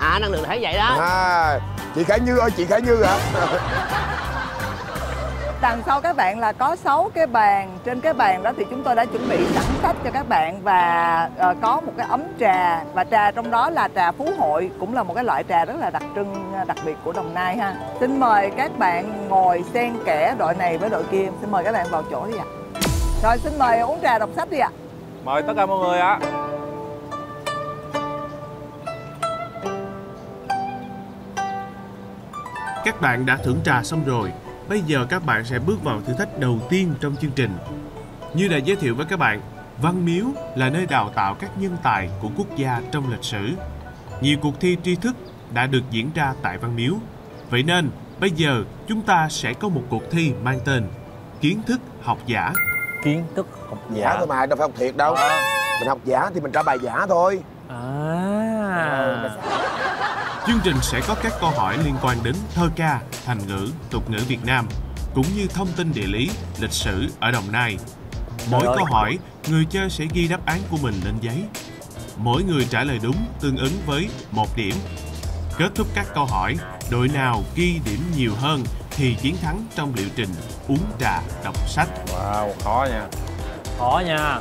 À năng lượng thấy vậy đó. À, chị Khải Như ơi, chị Khải Như hả? Đằng sau các bạn là có 6 cái bàn. Trên cái bàn đó thì chúng tôi đã chuẩn bị sẵn sách cho các bạn. Và có một cái ấm trà. Và trà trong đó là trà Phú Hội, cũng là một cái loại trà rất là đặc trưng, đặc biệt của Đồng Nai ha. Xin mời các bạn ngồi xen kẽ đội này với đội kia. Xin mời các bạn vào chỗ đi ạ. Rồi xin mời uống trà đọc sách đi ạ. Mời tất cả mọi người ạ. Các bạn đã thưởng trà xong rồi. Bây giờ các bạn sẽ bước vào thử thách đầu tiên trong chương trình. Như đã giới thiệu với các bạn, Văn Miếu là nơi đào tạo các nhân tài của quốc gia trong lịch sử. Nhiều cuộc thi tri thức đã được diễn ra tại Văn Miếu. Vậy nên, bây giờ chúng ta sẽ có một cuộc thi mang tên Kiến thức học giả. Kiến thức học giả thôi mà, đâu phải học thiệt đâu. Mình học giả thì mình trả bài giả thôi. Chương trình sẽ có các câu hỏi liên quan đến thơ ca, thành ngữ, tục ngữ Việt Nam, cũng như thông tin địa lý, lịch sử ở Đồng Nai. Mỗi câu hỏi, người chơi sẽ ghi đáp án của mình lên giấy. Mỗi người trả lời đúng tương ứng với 1 điểm. Kết thúc các câu hỏi, đội nào ghi điểm nhiều hơn thì chiến thắng trong liệu trình uống trà đọc sách. Wow, khó nha. Khó nha.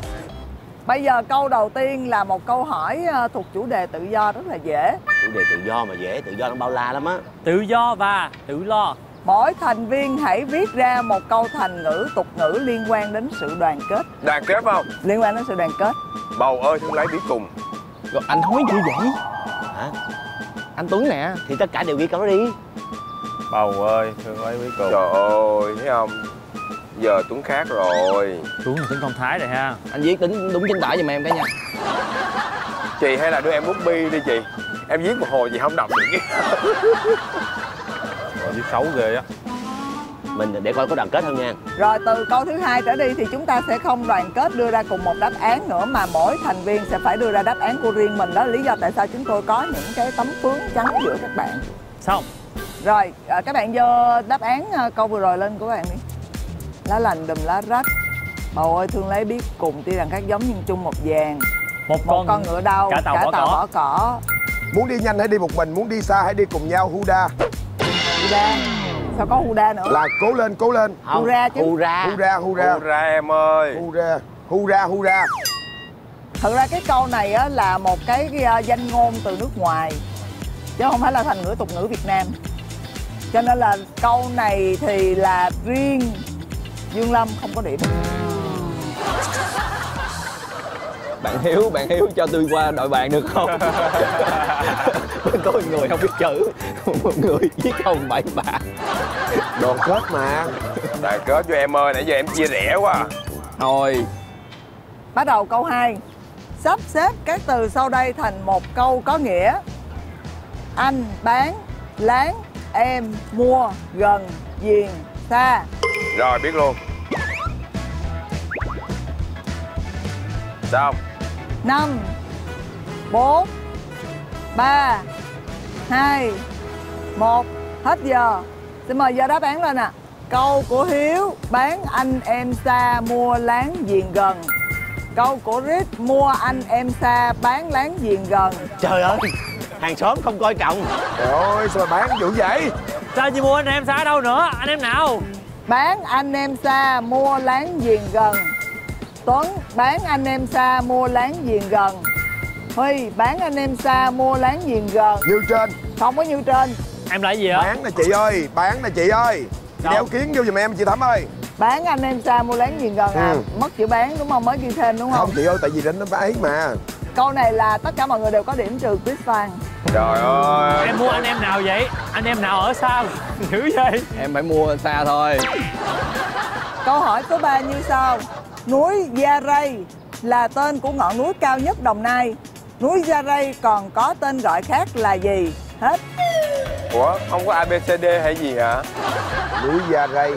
Bây giờ câu đầu tiên là một câu hỏi thuộc chủ đề tự do, rất là dễ. Chủ đề tự do mà dễ, tự do nó bao la lắm á. Tự do và tự lo. Mỗi thành viên hãy viết ra một câu thành ngữ, tục ngữ liên quan đến sự đoàn kết. Đoàn kết không? Liên quan đến sự đoàn kết. Bầu ơi thương lấy bí cùng. Rồi anh nói gì vậy? Hả? Anh Tuấn nè, thì tất cả đều ghi câu đó đi. Bầu ơi thương lấy bí cùng. Trời ơi, thấy không? Giờ Tuấn khác rồi. Tuấn là Tuấn Công Thái rồi ha. Anh viết tính đúng chính tả giùm em cái nha. Chị hay là đưa em bút bi đi chị. Em viết một hồi gì không đọc được. Viết xấu ghê á. Mình để coi có đoàn kết hơn nha. Rồi từ câu thứ 2 trở đi thì chúng ta sẽ không đoàn kết đưa ra cùng một đáp án nữa, mà mỗi thành viên sẽ phải đưa ra đáp án của riêng mình. Đó là lý do tại sao chúng tôi có những cái tấm phướng trắng giữa các bạn. Xong. Rồi các bạn vô đáp án câu vừa rồi lên của các bạn đi. Lá lành đùm lá rách, bầu ơi thương lấy biết cùng, tuy rằng các giống nhưng chung một vàng. Một con ngựa đau, cả tàu bỏ cỏ. Muốn đi nhanh hãy đi một mình, muốn đi xa hãy đi cùng nhau. Huda. Sao có hurra nữa? Là cố lên hurra chứ. Hurra em ơi. Hurra. Thật ra cái câu này á là một cái danh ngôn từ nước ngoài chứ không phải là thành ngữ tục ngữ Việt Nam. Cho nên là câu này thì là riêng Dương Lâm không có điểm. Bạn Hiếu cho tôi qua đội bạn được không? Có một người không biết chữ, một người viết không bậy bạ. Đoàn kết mà. Đoàn kết cho em ơi, nãy giờ em chia rẽ quá. Thôi. Bắt đầu câu 2. Sắp xếp các từ sau đây thành một câu có nghĩa. Anh bán, láng, em mua, gần, giềng, xa. Rồi biết luôn. Xong. 5 4 3 2 1. Hết giờ. Xin mời giờ đáp án lên ạ. Câu của Hiếu bán anh em xa mua láng giềng gần. Câu của Cris mua anh em xa bán láng giềng gần. Trời ơi, hàng xóm không coi trọng. Trời ơi, sao mà bán dữ vậy? Sao chị mua anh em xa đâu nữa? Anh em nào? Bán anh em xa mua láng giềng gần. Tuấn bán anh em xa mua láng giềng gần. Huy bán anh em xa mua láng giềng gần. Như trên. Không có như trên. Em lại gì hả? Bán nè chị ơi, Chị đeo kiến vô giùm em chị Thắm ơi. Bán anh em xa mua láng giềng gần à? Mất chữ bán đúng không? Mới ghi thêm đúng không? Không chị ơi, tại vì đến nó ấy mà. Câu này là tất cả mọi người đều có điểm trừ Cris Phan. Trời ơi. Em mua anh em nào vậy? Anh em nào ở xa? Dữ vậy? Em phải mua xa thôi. Câu hỏi số 3 như sau. Núi Gia Rây là tên của ngọn núi cao nhất Đồng Nai. Núi Gia Rây còn có tên gọi khác là gì? Hết. Ủa? Không có ABCD hay gì hả? Núi Gia Rây.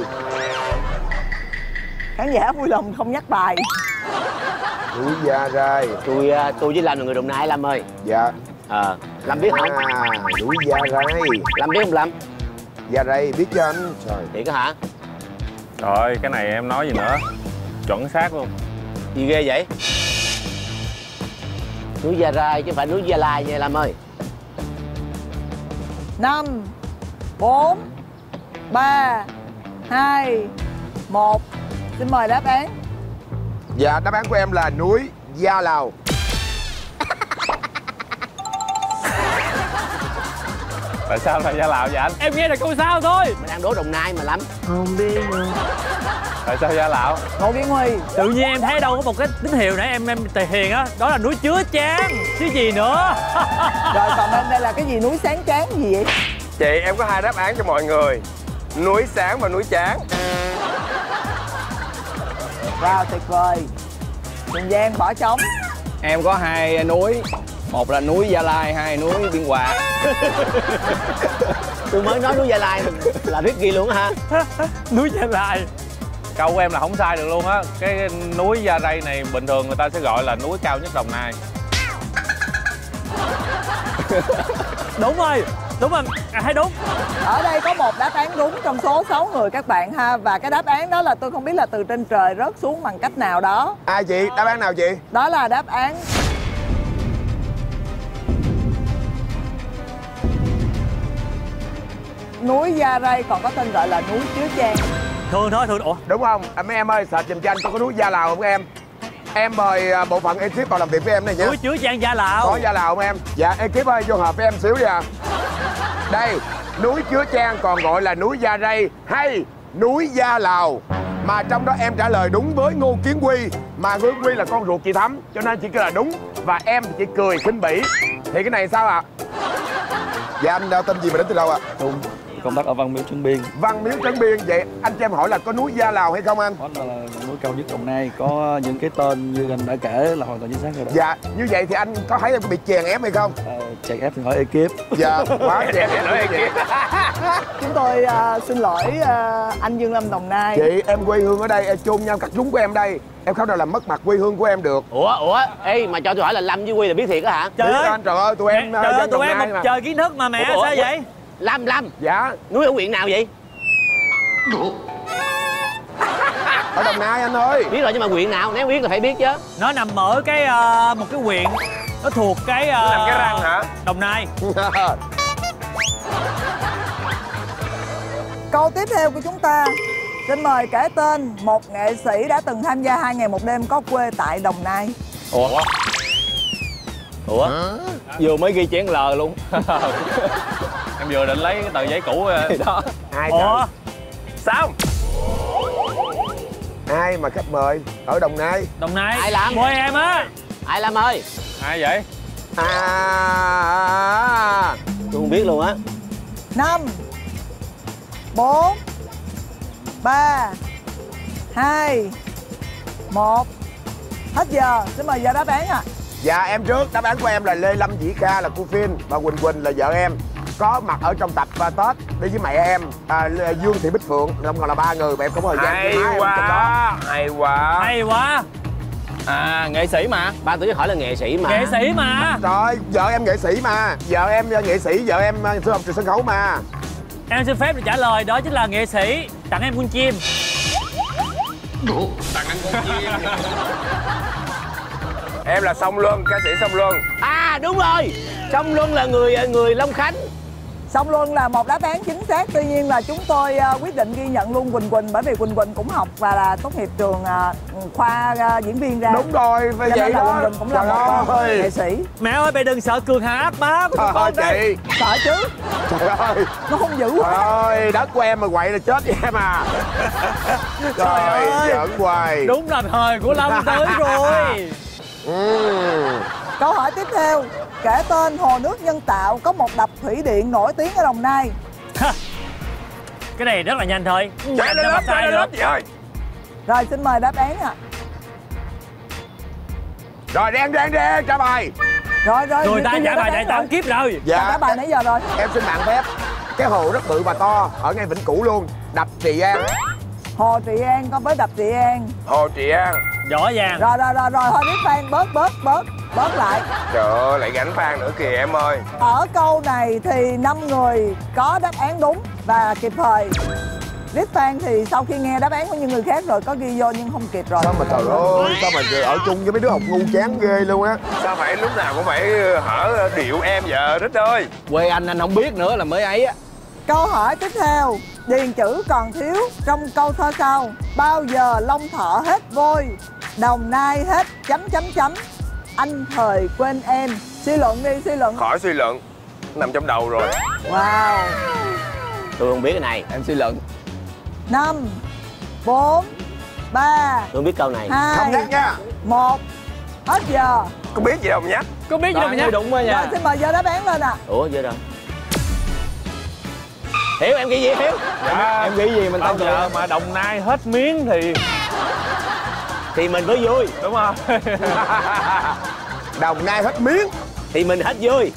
Khán giả vui lòng không nhắc bài. Núi Gia Rây. Tôi với Lâm là người Đồng Nai Lâm ơi. Dạ. Lâm biết không? Núi Gia Rây. Lâm biết không Lâm? Gia Rây biết cho anh. Trời. Thiệt hả? Trời ơi, cái này em nói gì nữa? Chuẩn xác luôn. Gì ghê vậy? Núi Gia Rây chứ phải núi Gia Lai nha Lâm ơi. 5 4 3 2 1. Xin mời đáp án. Dạ, đáp án của em là núi Gia Lào. Tại sao là Gia Lào vậy anh? Em nghe là câu sao thôi. Mình đang đố Đồng Nai mà Lâm. Không biết nữa. Tại sao Gia Lào? Ngô Kiến Huy. Tự nhiên em thấy đâu có một cái tín hiệu nãy em tề hiền á, đó là núi Chứa Trang chứ gì nữa. Rồi còn bên đây là cái gì núi Sáng Tráng gì vậy? Chị em có hai đáp án cho mọi người. Núi Sáng và núi Tráng. Wow, tuyệt vời. Trường Giang bỏ trống. Em có hai núi. Một là núi Gia Lai, hai núi Biên Hòa. Tôi mới nói núi Gia Lai là biết ghi luôn hả? Núi Gia Lai. Câu của em là không sai được luôn á. Cái núi Gia Rây này bình thường người ta sẽ gọi là núi cao nhất Đồng Nai. Đúng rồi, đúng rồi, thấy đúng. Ở đây có một đáp án đúng trong số 6 người các bạn ha. Và cái đáp án đó là tôi không biết là từ trên trời rớt xuống bằng cách nào đó. Ai chị? Đáp án nào chị? Đó là đáp án núi Gia Rây, còn có tên gọi là núi Chứa Trang. Thường thôi, thường. Ủa? Đúng không? Mấy em ơi, search dùm cho anh có núi Gia Lào không em? Em mời bộ phận ekip vào làm việc với em này nha. Núi Chứa Trang Gia Lào. Có Gia Lào không em? Dạ, ekip ơi, vô hợp với em xíu đi à. Đây, núi Chứa Trang còn gọi là núi Gia Rây hay núi Gia Lào. Mà trong đó em trả lời đúng với Ngô Kiến Huy. Mà Ngô Kiến Huy là con ruột chị Thắm, cho nên chị kêu là đúng. Và em thì chị cười khinh bỉ. Thì cái này sao ạ? Dạ, anh tên gì mà đến từ đâu ạ? Tùng. Công tác ở Văn Miếu Trấn Biên. Văn Miếu Trấn Biên. Vậy anh cho em hỏi là có núi Gia Lào hay không anh? Đó là núi cao nhất Đồng Nai. Có những cái tên như anh đã kể là hoàn toàn chính xác rồi đó. Dạ. Như vậy thì anh có thấy em bị chèn ép hay không? Chèn ép thì hỏi ekip. Dạ. Quá chèn ép hỏi ekip. Chúng tôi xin lỗi anh Dương Lâm Đồng Nai. Chị, em quê hương ở đây, em chôn nhau cặt rúng của em đây. Em không nào làm mất mặt quê hương của em được. Ủa? Ê, mà cho tôi hỏi là Lâm với Huy là biết thiệt đó hả? Trời ơi, anh, trời ơi, tụi em chờ kiến thức mà mẹ. Ủa, sao vậy? Lâm. Dạ. Núi ở huyện nào vậy? Ở Đồng Nai anh ơi. Biết rồi nhưng mà huyện nào? Nếu biết là phải biết chứ. Nó nằm ở cái một cái huyện. Nó thuộc cái nằm cái răng hả? Đồng Nai. câu tiếp theo của chúng ta, xin mời kể tên một nghệ sĩ đã từng tham gia 2 Ngày 1 Đêm có quê tại Đồng Nai. Ủa? Vừa mới ghi chén L luôn. Em vừa định lấy cái tờ giấy cũ đó. Ai đó? Sao? Ai mà khách mời ở Đồng Nai? Đồng Nai. Ai làm? Mời em á. Ai làm ơi? Ai vậy? Tôi không biết luôn á. 5 4 3 2 1. Hết giờ, xin mời giờ đáp án ạ. Dạ em trước, đáp án của em là Lê Lâm Dĩ Kha là cô Phiên và Quỳnh Quỳnh là vợ em, có mặt ở trong tập Tết đi với mẹ em, Dương Thị Bích Phượng, không còn là 3 người mà em không có thời gian. Hay quá. À, nghệ sĩ mà. Ba tôi hỏi là nghệ sĩ mà. Nghệ sĩ mà. Rồi, vợ em nghệ sĩ mà. Vợ em nghệ sĩ, vợ em sư học trường sân khấu mà. Em xin phép được trả lời đó chính là nghệ sĩ. Tặng em con chim. Tặng em con chim. Em là Song Luân, ca sĩ Song Luân. À đúng rồi, Song Luân là người Long Khánh. Song Luân là một đáp án chính xác. Tuy nhiên là chúng tôi quyết định ghi nhận luôn Quỳnh Quỳnh, bởi vì Quỳnh Quỳnh cũng học và là tốt nghiệp trường khoa diễn viên ra. Đúng rồi, phải vậy đó. Quỳnh Quỳnh cũng là một nghệ sĩ. Mẹ ơi, mẹ đừng sợ Cường Hà áp má của con đây. Sợ chứ. Trời ơi, nó không dữ quá. Trời ơi, đất của em mà quậy là chết với em à. Trời ơi, giỡn hoài. Đúng là thời của Lâm tới rồi. Câu hỏi tiếp theo, kể tên hồ nước nhân tạo có một đập thủy điện nổi tiếng ở Đồng Nai. Cái này rất là nhanh thôi. Chạy lên lớp, chạy lên lớp chị ơi. Rồi xin mời đáp án ạ. Rồi đen trả bài. Rồi người ta trả bài đại tam kiếp rồi. Dạ trả bài nãy giờ rồi. Em xin bạn phép, cái hồ rất bự và to ở ngay Vĩnh Cửu luôn, đập Trị An. Hồ Trị An có với đập Trị An. Hồ Trị An. Rõ ràng. Rồi thôi biết Phan bớt lại. Trời ơi, lại gánh Phan nữa kìa em ơi. Ở câu này thì 5 người có đáp án đúng và kịp thời. Clip Phan thì sau khi nghe đáp án của những người khác rồi có ghi vô nhưng không kịp rồi. Sao mà trời ơi, sao mà ở chung với mấy đứa học ngu chán ghê luôn á. Sao phải lúc nào cũng phải hở điệu em vợ Rít ơi. Quê anh không biết nữa là mới ấy á. Câu hỏi tiếp theo, điền chữ còn thiếu trong câu thơ sau. Bao giờ Long Thọ hết vôi, Đồng Nai hết ... Anh thời quên em. Suy luận đi, suy luận. Khỏi suy luận, nằm trong đầu rồi. Wow, tôi không biết cái này, em suy luận. 5 4 3. Tôi không biết câu này. 2, không nhắc nha. 1. Hết giờ. Có biết gì đâu mà nhắc. Có biết gì đâu mà nhắc. Đụng rồi, xin mời giờ đáp án lên ạ. Ủa vậy rồi. Hiểu em nghĩ gì Hiếu? Dạ, em nghĩ gì mình tao vợ mà Đồng Nai hết miếng thì mình mới vui. Đúng không? Đồng Nai hết miếng thì mình hết vui.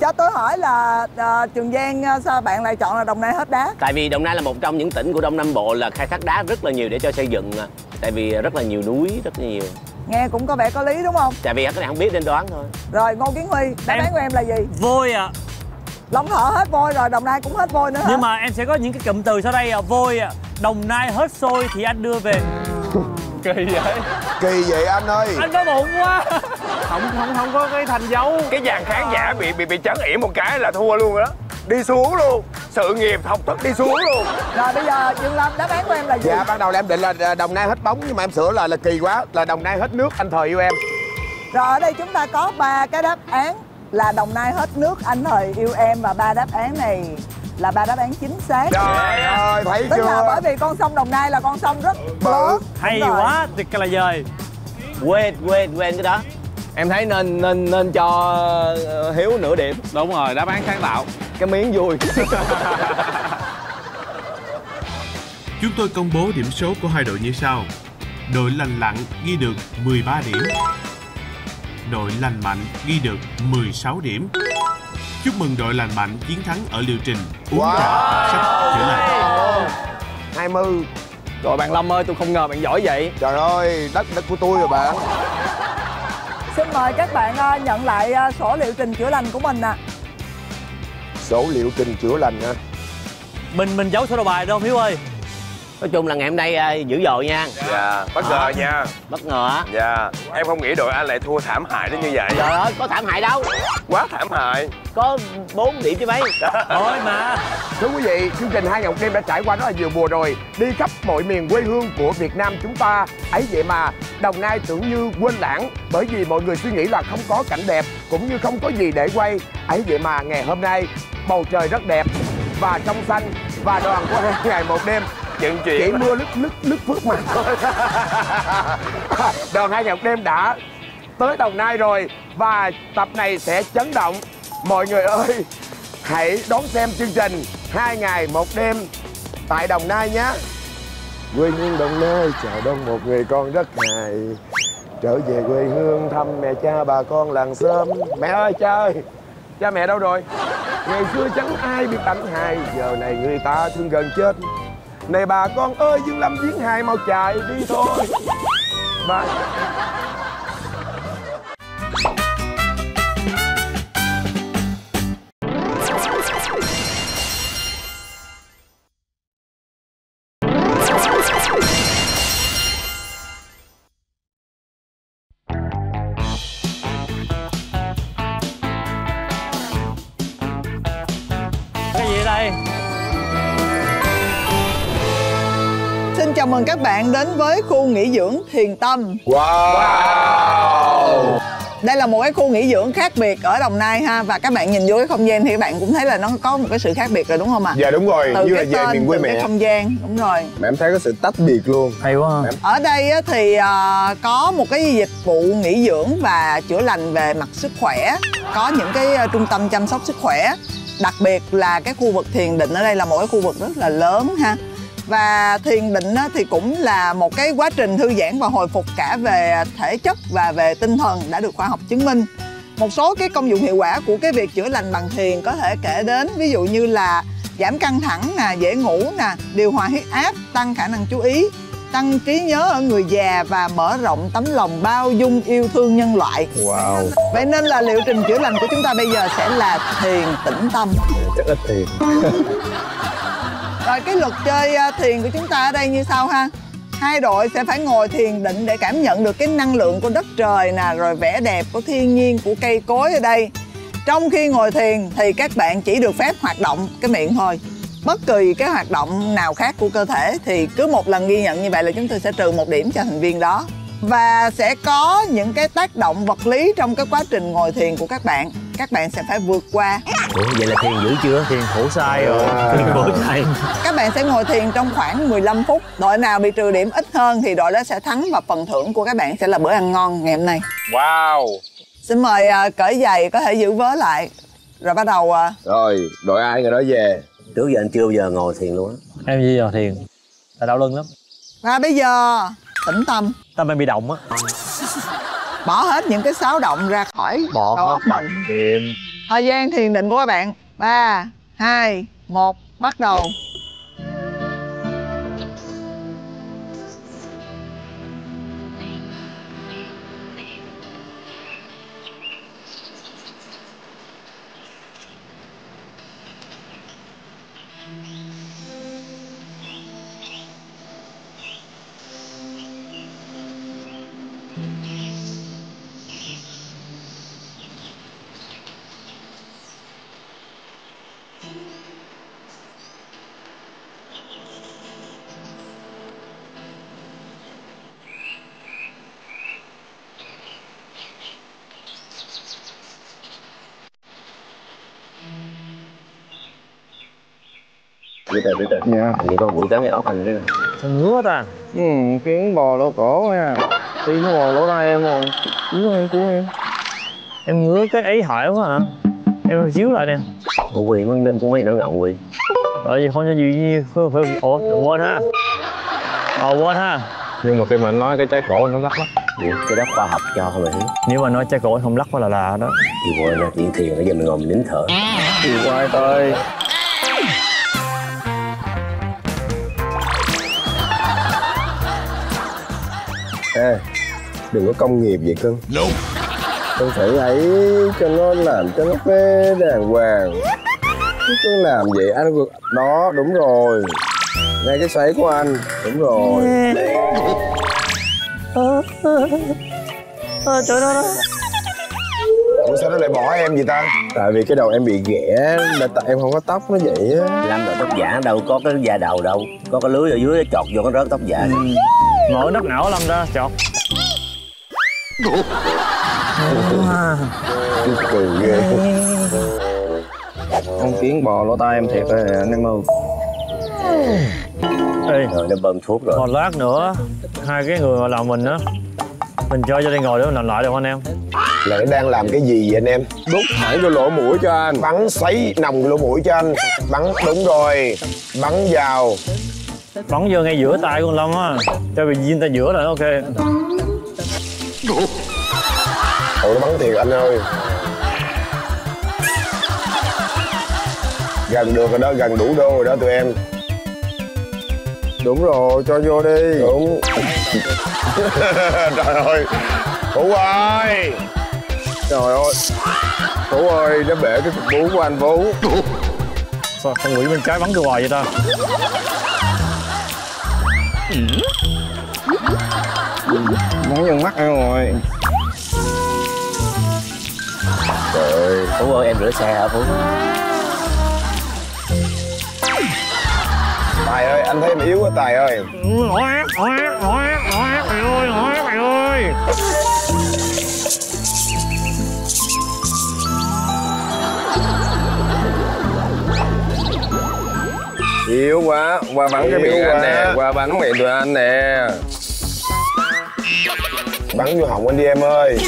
Cho tôi hỏi là Trường Giang sao bạn lại chọn là Đồng Nai hết đá? Tại vì Đồng Nai là một trong những tỉnh của Đông Nam Bộ là khai thác đá rất là nhiều để cho xây dựng. Tại vì rất là nhiều núi, rất là nhiều. Nghe cũng có vẻ có lý đúng không? Tại vì cái này không biết nên đoán thôi. Rồi Ngô Kiến Huy, đáp án của em là gì? Vui ạ. Long Thọ hết vôi rồi, Đồng Nai cũng hết vôi nữa. Nhưng mà em sẽ có những cái cụm từ sau đây à, vôi à, Đồng Nai hết xôi thì anh đưa về. Kỳ vậy? Kỳ vậy anh ơi. Anh có bụng quá. Không có cái thành dấu. Cái dàn khán giả bị trấn yểm một cái là thua luôn rồi đó. Đi xuống luôn. Sự nghiệp học thức đi xuống luôn. Rồi bây giờ Dương Lâm, đáp án của em là gì? Dạ ban đầu là em định là Đồng Nai hết bóng nhưng mà em sửa là kỳ quá, là Đồng Nai hết nước anh thời yêu em. Rồi ở đây chúng ta có 3 cái đáp án là Đồng Nai hết nước anh thời yêu em và 3 đáp án này là 3 đáp án chính xác. Trời ơi, thấy chưa? Tức là bởi vì con sông Đồng Nai là con sông rất lớn. Hay quá, tuyệt là vời. Quên cái đó. Em thấy nên cho Hiếu nửa điểm. Đúng rồi, đáp án sáng tạo. Cái miếng vui. Chúng tôi công bố điểm số của 2 đội như sau. Đội lành lặn ghi được 13 điểm. Đội lành mạnh ghi được 16 điểm. Chúc mừng đội lành mạnh chiến thắng ở liệu trình uống trà sắp trở lại. 20. Rồi bạn Lâm ơi, tôi không ngờ bạn giỏi vậy. Trời ơi, đất của tôi rồi bạn. Xin mời các bạn nhận lại sổ liệu trình chữa lành của mình nè. Sổ liệu trình chữa lành hả? Mình giấu sổ đầu bài đâu Hiếu ơi. Nói chung là ngày hôm nay dữ dội nha. Dạ, bất ngờ nha. Bất ngờ á. Dạ, em không nghĩ đội anh lại thua thảm hại đến như vậy. Trời ơi, có thảm hại đâu. Quá thảm hại. Có 4 điểm chứ mấy. Thôi mà. Thưa quý vị, chương trình 2 Ngày 1 Đêm đã trải qua rất là nhiều mùa rồi, đi khắp mọi miền quê hương của Việt Nam chúng ta. Ấy vậy mà Đồng Nai tưởng như quên lãng, bởi vì mọi người suy nghĩ là không có cảnh đẹp cũng như không có gì để quay. Ấy vậy mà ngày hôm nay bầu trời rất đẹp và trong xanh, và đoàn của 2 Ngày 1 Đêm chỉ mưa lứt phước mặt thôi. Đoàn 2 Ngày 1 Đêm đã tới Đồng Nai rồi, và tập này sẽ chấn động. Mọi người ơi, hãy đón xem chương trình 2 Ngày 1 Đêm tại Đồng Nai nhé. Quê hương Đồng Nai chào đông một người con rất hài, trở về quê hương thăm mẹ cha bà con làng xóm. Mẹ ơi, cha ơi, cha mẹ đâu rồi? Ngày xưa chẳng ai biết tặng hài, giờ này người ta thương gần chết. Này bà con ơi, Dương Lâm giếng hài mau chạy đi thôi. Bye. Chào mừng các bạn đến với khu nghỉ dưỡng Thiền Tâm. Wow. Đây là một cái khu nghỉ dưỡng khác biệt ở Đồng Nai ha. Và các bạn nhìn vô cái không gian thì các bạn cũng thấy là nó có một cái sự khác biệt rồi đúng không ạ? Dạ đúng rồi, từ như cái là về miền quê mẹ, cái không gian, đúng rồi. Mẹ em thấy có sự tách biệt luôn. Hay quá. Ở đây thì có một cái dịch vụ nghỉ dưỡng và chữa lành về mặt sức khỏe. Có những cái trung tâm chăm sóc sức khỏe. Đặc biệt là cái khu vực thiền định ở đây là một cái khu vực rất là lớn ha. Và thiền định thì cũng là một cái quá trình thư giãn và hồi phục cả về thể chất và về tinh thần, đã được khoa học chứng minh. Một số cái công dụng hiệu quả của cái việc chữa lành bằng thiền có thể kể đến, ví dụ như là giảm căng thẳng nè, dễ ngủ nè, điều hòa huyết áp, tăng khả năng chú ý, tăng trí nhớ ở người già và mở rộng tấm lòng bao dung yêu thương nhân loại. Wow. Vậy nên là liệu trình chữa lành của chúng ta bây giờ sẽ là thiền tĩnh tâm. Chắc là thiền. Rồi cái luật chơi thiền của chúng ta ở đây như sau ha. Hai đội sẽ phải ngồi thiền định để cảm nhận được cái năng lượng của đất trời nè, rồi vẻ đẹp của thiên nhiên, của cây cối ở đây. Trong khi ngồi thiền thì các bạn chỉ được phép hoạt động cái miệng thôi. Bất kỳ cái hoạt động nào khác của cơ thể thì cứ một lần ghi nhận như vậy là chúng tôi sẽ trừ 1 điểm cho thành viên đó. Và sẽ có những cái tác động vật lý trong cái quá trình ngồi thiền của các bạn. Các bạn sẽ phải vượt qua. Ủa, vậy là thiền dữ chưa? Thiền khổ sai rồi. Thiền khổ sai. Các bạn sẽ ngồi thiền trong khoảng 15 phút. Đội nào bị trừ điểm ít hơn thì đội đó sẽ thắng, và phần thưởng của các bạn sẽ là bữa ăn ngon ngày hôm nay. Wow. Xin mời cởi giày, có thể giữ vớ lại. Rồi bắt đầu. Rồi, đội ai người đó về. Trước giờ anh chưa bao giờ ngồi thiền luôn á. Em chưa giờ thiền. Là đau lưng lắm. Và bây giờ tĩnh tâm. Tâm em bị động á. Bỏ hết những cái xáo động ra khỏi đầu óc mình. Thời gian thiền định của các bạn 3, 2, 1, bắt đầu. Biết rồi. Dạ. Vậy con buổi tám cái ốc hình đấy nè. Sao ngứa ta? Ừ, kiến bò lỗ cổ nha. Tí nó bò lỗ ra em rồi. Ngứa em của em. Em ngứa cái ấy hỏi quá hả? Em chiếu lại nè. Ủa quỳ mất nên cũng mấy đỡ ngọng quỳ. Bởi vì không cho gì phải. Ủa quên ha. Quên ha. Nhưng mà khi mà anh nói cái trái cổ nó lắc lắm. Cái đó khoa học cho không hiểu. Nếu mà nói trái cổ không lắc quá là đó. Thì gọi là chuyện thiền, bây giờ mình ngồi mình nín thở. Thì quay thôi. À, đừng có công nghiệp vậy cưng. Con phải ấy cho nó làm cho nó phê đàng hoàng. Cứ làm vậy anh đó đúng rồi. Nghe cái xoáy của anh. Đúng rồi. Trời ơi. Ủa sao nó lại bỏ em vậy ta? Tại vì cái đầu em bị ghẻ, tại em không có tóc nó vậy á. Làm đầu tóc giả đâu có cái da đầu đâu. Có cái lưới ở dưới chọt vô nó rớt tóc giả. Ngồi đất não Lâm ra chọt. Ông Kiến bò lỗ tai em thiệt rồi anh em ơi. Ê, rồi nó bơm thuốc rồi. Còn lát nữa hai cái người làm mình á, mình chơi cho đây ngồi để mình làm lại được không anh em? Lại đang làm cái gì vậy anh em? Đút thẳng vô lỗ mũi cho anh. Bắn xoáy nòng lỗ mũi cho anh. Bắn đúng rồi. Bắn vào. Bắn vô ngay giữa tay con Lâm á. Cho bị viên tay giữa là ok. Ủa nó bắn thiệt anh ơi. Gần được rồi đó, gần đủ đô rồi đó tụi em. Đúng rồi, cho vô đi. Đúng. Trời ơi. Thủ ơi. Trời ơi. Thủ ơi, nó bể cái bú của anh Vũ. Sao con quỷ bên trái bắn cứ hoài vậy ta? Bắn vô mắt em rồi. Trời ơi. Vũ ơi, em rửa xe hả Vũ? Tài ơi, anh thấy em yếu quá Tài ơi. Tài ơi, Tài ơi. Yếu quá, qua bắn cái miệng anh nè, qua bắn miệng tụi anh nè. Bắn vô họng anh đi em ơi.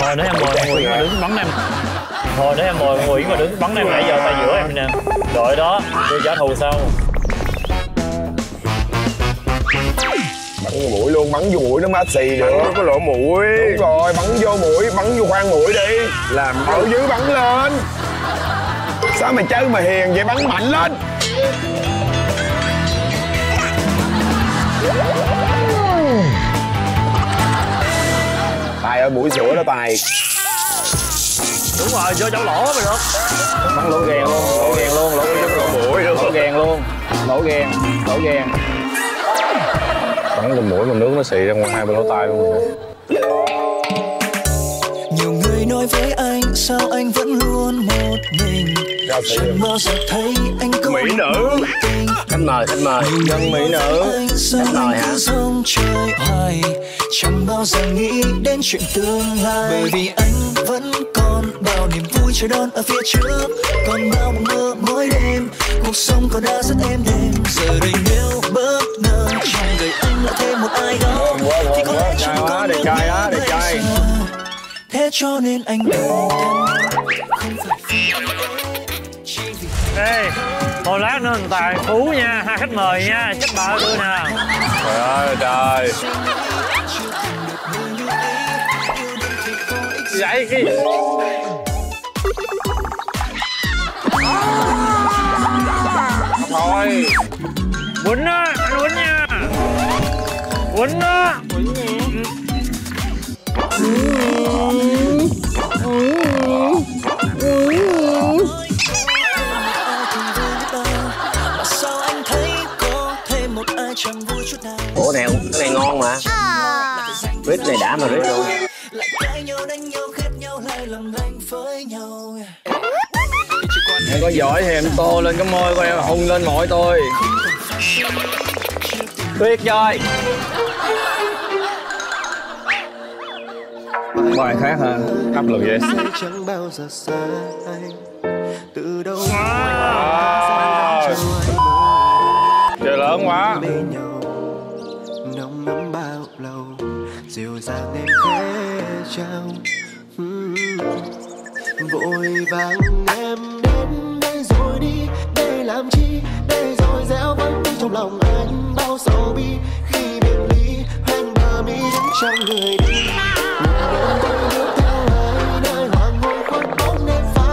Hồi đấy em mồi ngồi mà đứng bắn em. Hồi đấy em mồi ngồi mà đứng bắn em nãy giờ tại giữa em nè. Đợi đó, tôi trả thù sau. Bắn vô mũi luôn, bắn vô mũi nó mát xì được. Nó có lỗ mũi. Đúng rồi, bắn vô mũi, bắn vô khoang mũi đi. Làm ở dưới bắn lên. Sao mày chơi mà hiền vậy, bắn mạnh lên. Tài ơi, mũi sữa đó Tài. Đúng rồi, vô trong lỗ mày được. Bắn lỗ ghèn luôn, lỗ ghèn luôn, lỗ ghèn luôn, lỗ ghèn luôn, lỗ ghèn, lỗ ghèn. Bắn lên mũi mà nước nó xì ra ngoài hai bên lỗ tai luôn rồi. Nhiều người nói với anh sao anh vẫn luôn một mình. Chẳng bao giờ thấy anh có mỹ nữ. Khách mời, dân mỹ nữ. Khách mời hả? Chẳng bao giờ nghĩ đến chuyện tương lai. Bởi vì anh vẫn còn bao niềm vui chờ đón ở phía trước. Còn bao mơ mỗi đêm. Cuộc sống còn đã rất êm đềm. Giờ đây nếu bất ngờ trong đời anh lại thêm một ai đó thì có lẽ chẳng có được như bây giờ. Thế cho nên anh đừng không phải. Ê, hồi lát nữa thằng Tài Phú nha, hai khách mời nha, chắc bà tôi nè. Trời ơi trời. Vậy cái thôi quýnh á, anh quýnh nha. Quýnh á. Quýnh nha. Ủa nè, cái này ngon mà. Rít này đã mà rít luôn. Em có giỏi thì em tô lên cái môi của em, hôn lên môi tôi. Tuyệt vời. Bài khác hả? Áp lực vậy. Trời lớn quá. Nóng nắm bao lâu dịu dàng em thế trao. Vội vàng em đến đây rồi đi. Đây làm chi, đây rồi dẻo vẫn đi trong lòng anh. Bao sầu bi khi biệt ly. Hoang bờ mi đứng trong người đi. Người em yêu theo ai nơi hoàng hôn khuất bóng đêm phá.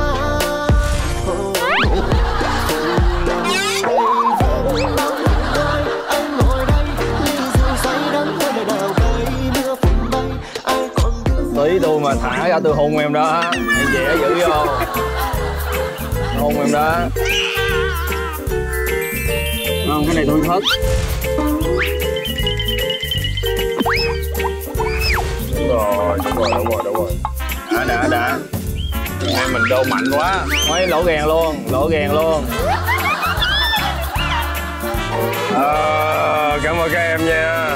Tôi mà thả ra tôi hôn em đó, em dễ dữ vô. Hôn em đó. Không, cái này tôi thất. Đúng rồi. Đã. Em mình đô mạnh quá. Mấy lỗ gàng luôn. Cảm ơn các em nha.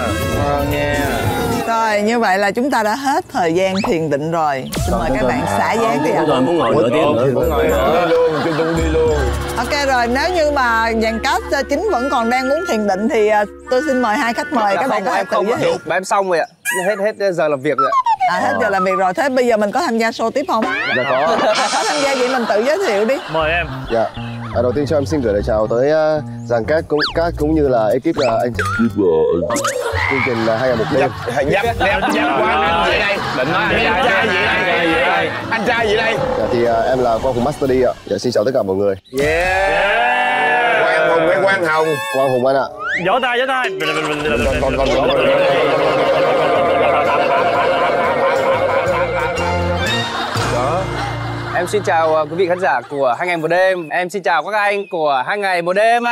Rồi, như vậy là chúng ta đã hết thời gian thiền định rồi. Xin mời các bạn xả dáng đi ạ. Rồi, muốn ngồi nữa tiếp. Muốn ngồi nữa luôn, chúng tôi đi luôn. Ok rồi, nếu như mà dàn cast chính vẫn còn đang muốn thiền định thì tôi xin mời hai khách mời. Các bạn có thể tự giới thiệu. Em xong rồi ạ. Hết giờ làm việc rồi ạ. Hết giờ làm việc rồi, thế bây giờ mình có tham gia show tiếp không? Dạ có. Có tham gia vậy mình tự giới thiệu đi. Mời em. Dạ. Đầu tiên cho em xin gửi lời chào tới dàn cast cũng như là ekip anh chương trình là 2 Ngày 1 Đêm. Anh trai gì đây? Dạ thì em là Quang Hùng Master D ạ. Dạ xin chào tất cả mọi người. Yeah. Quang Hùng anh ạ. Vỗ tay. Em xin chào quý vị khán giả của 2 Ngày 1 Đêm. Em xin chào các anh của 2 Ngày 1 Đêm.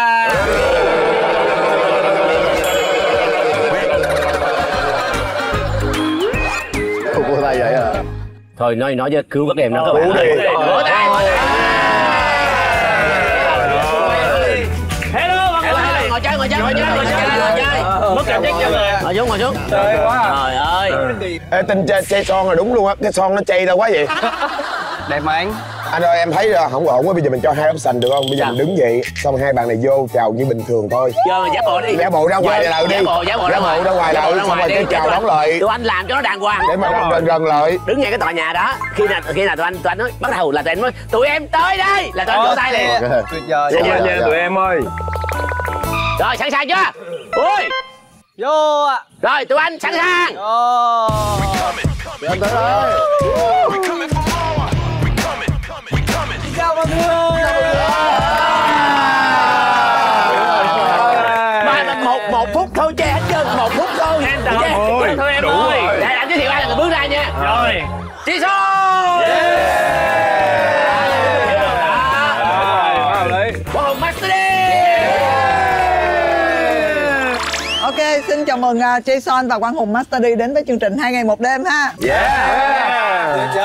Cô tay vậy à? Thôi nói cho cứu các em nó các bạn. Hello mọi người. Ngồi chơi. Mất cảm giác rồi. Ngồi xuống. Trời ơi. Tin Jason là đúng luôn á. Jason nó chay ra quá vậy. Đẹp mà anh. Anh ơi em thấy không ổn quá, bây giờ mình cho hai option được không? Bây giờ mình đứng vậy, xong hai bạn này vô chào như bình thường thôi. Giờ giả bộ đi. Giả bộ ra ngoài lậu đi. Xong rồi kêu chào đón lại. Tụi anh làm cho nó đàng hoàng. Để mà gần lại. Đứng ngay cái tòa nhà đó. Khi nào tụi anh nói bắt đầu là tụi anh nói tụi em tới đây là tụi anh vỗ tay liền. Tuyệt vời. Nha tụi em ơi. Rồi sẵn sàng chưa? Ui. Vô ạ. Rồi tụi anh sẵn sàng. Anh tới đây. Một phút thôi che hết trơn, 1 phút thôi. Em đợi thôi em ơi. Để anh giới thiệu ai là người bước ra nha. Rồi. Jason. Rồi. Quang Hùng Master D. Ok, xin chào mừng Jason và Quang Hùng Master D đến với chương trình 2 Ngày 1 Đêm ha.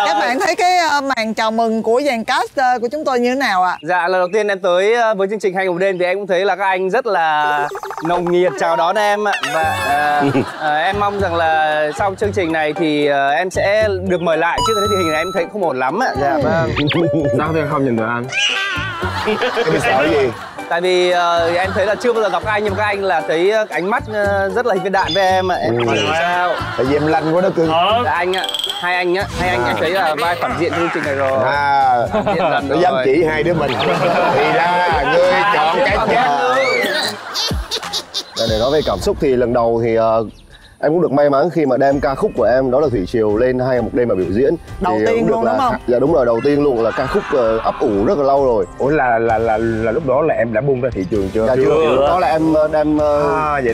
Các bạn thấy cái màn chào mừng của dàn cast của chúng tôi như thế nào ạ? Dạ, lần đầu tiên em tới với chương trình 2 Ngày 1 Đêm thì em cũng thấy là các anh rất là nồng nhiệt chào đón em ạ. Và em mong rằng là sau chương trình này thì em sẽ được mời lại, chứ cái hình này em thấy không ổn lắm ạ. Dạ vâng. Sao thì không nhìn được anh? Em bị sợ gì? Tại vì em thấy là chưa bao giờ gặp các anh, nhưng mà các anh là thấy ánh mắt rất là hình viên đạn với em ạ. Sao? Tại vì em lanh quá đó cưng. Dạ anh ạ. Hai anh em thấy là vai phản diện chương trình này rồi. Nó dám chỉ hai đứa mình. Thì ra ngươi chọn cái nhà. Để nói về cảm xúc thì lần đầu thì em cũng được may mắn khi mà đem ca khúc của em, đó là Thủy Triều, lên 2 Ngày 1 Đêm mà biểu diễn. Đầu tiên luôn đúng không? Dạ đúng rồi, đầu tiên luôn, là ca khúc ấp ủ rất là lâu rồi. Ủa là lúc đó là em đã bung ra thị trường chưa? Dạ chưa, lúc đó là em đem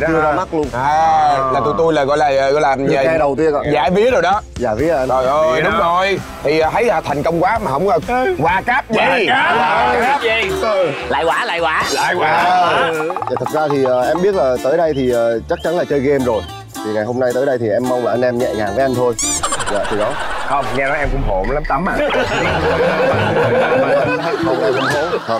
chưa ra mắt luôn. Là tụi tôi là gọi là ca đầu tiên rồi. Giải vía rồi đó. Giải vía rồi. Trời ơi đúng rồi. Thì thấy là thành công quá mà không qua cáp gì. Lại quả. Thật ra thì em biết là tới đây thì chắc chắn là chơi game rồi. Thì ngày hôm nay tới đây thì em mong là anh em nhẹ nhàng với anh thôi. Dạ thì đó. Không, nghe nói em cũng hổn lắm Tắm à. Không, em cũng hổn thật.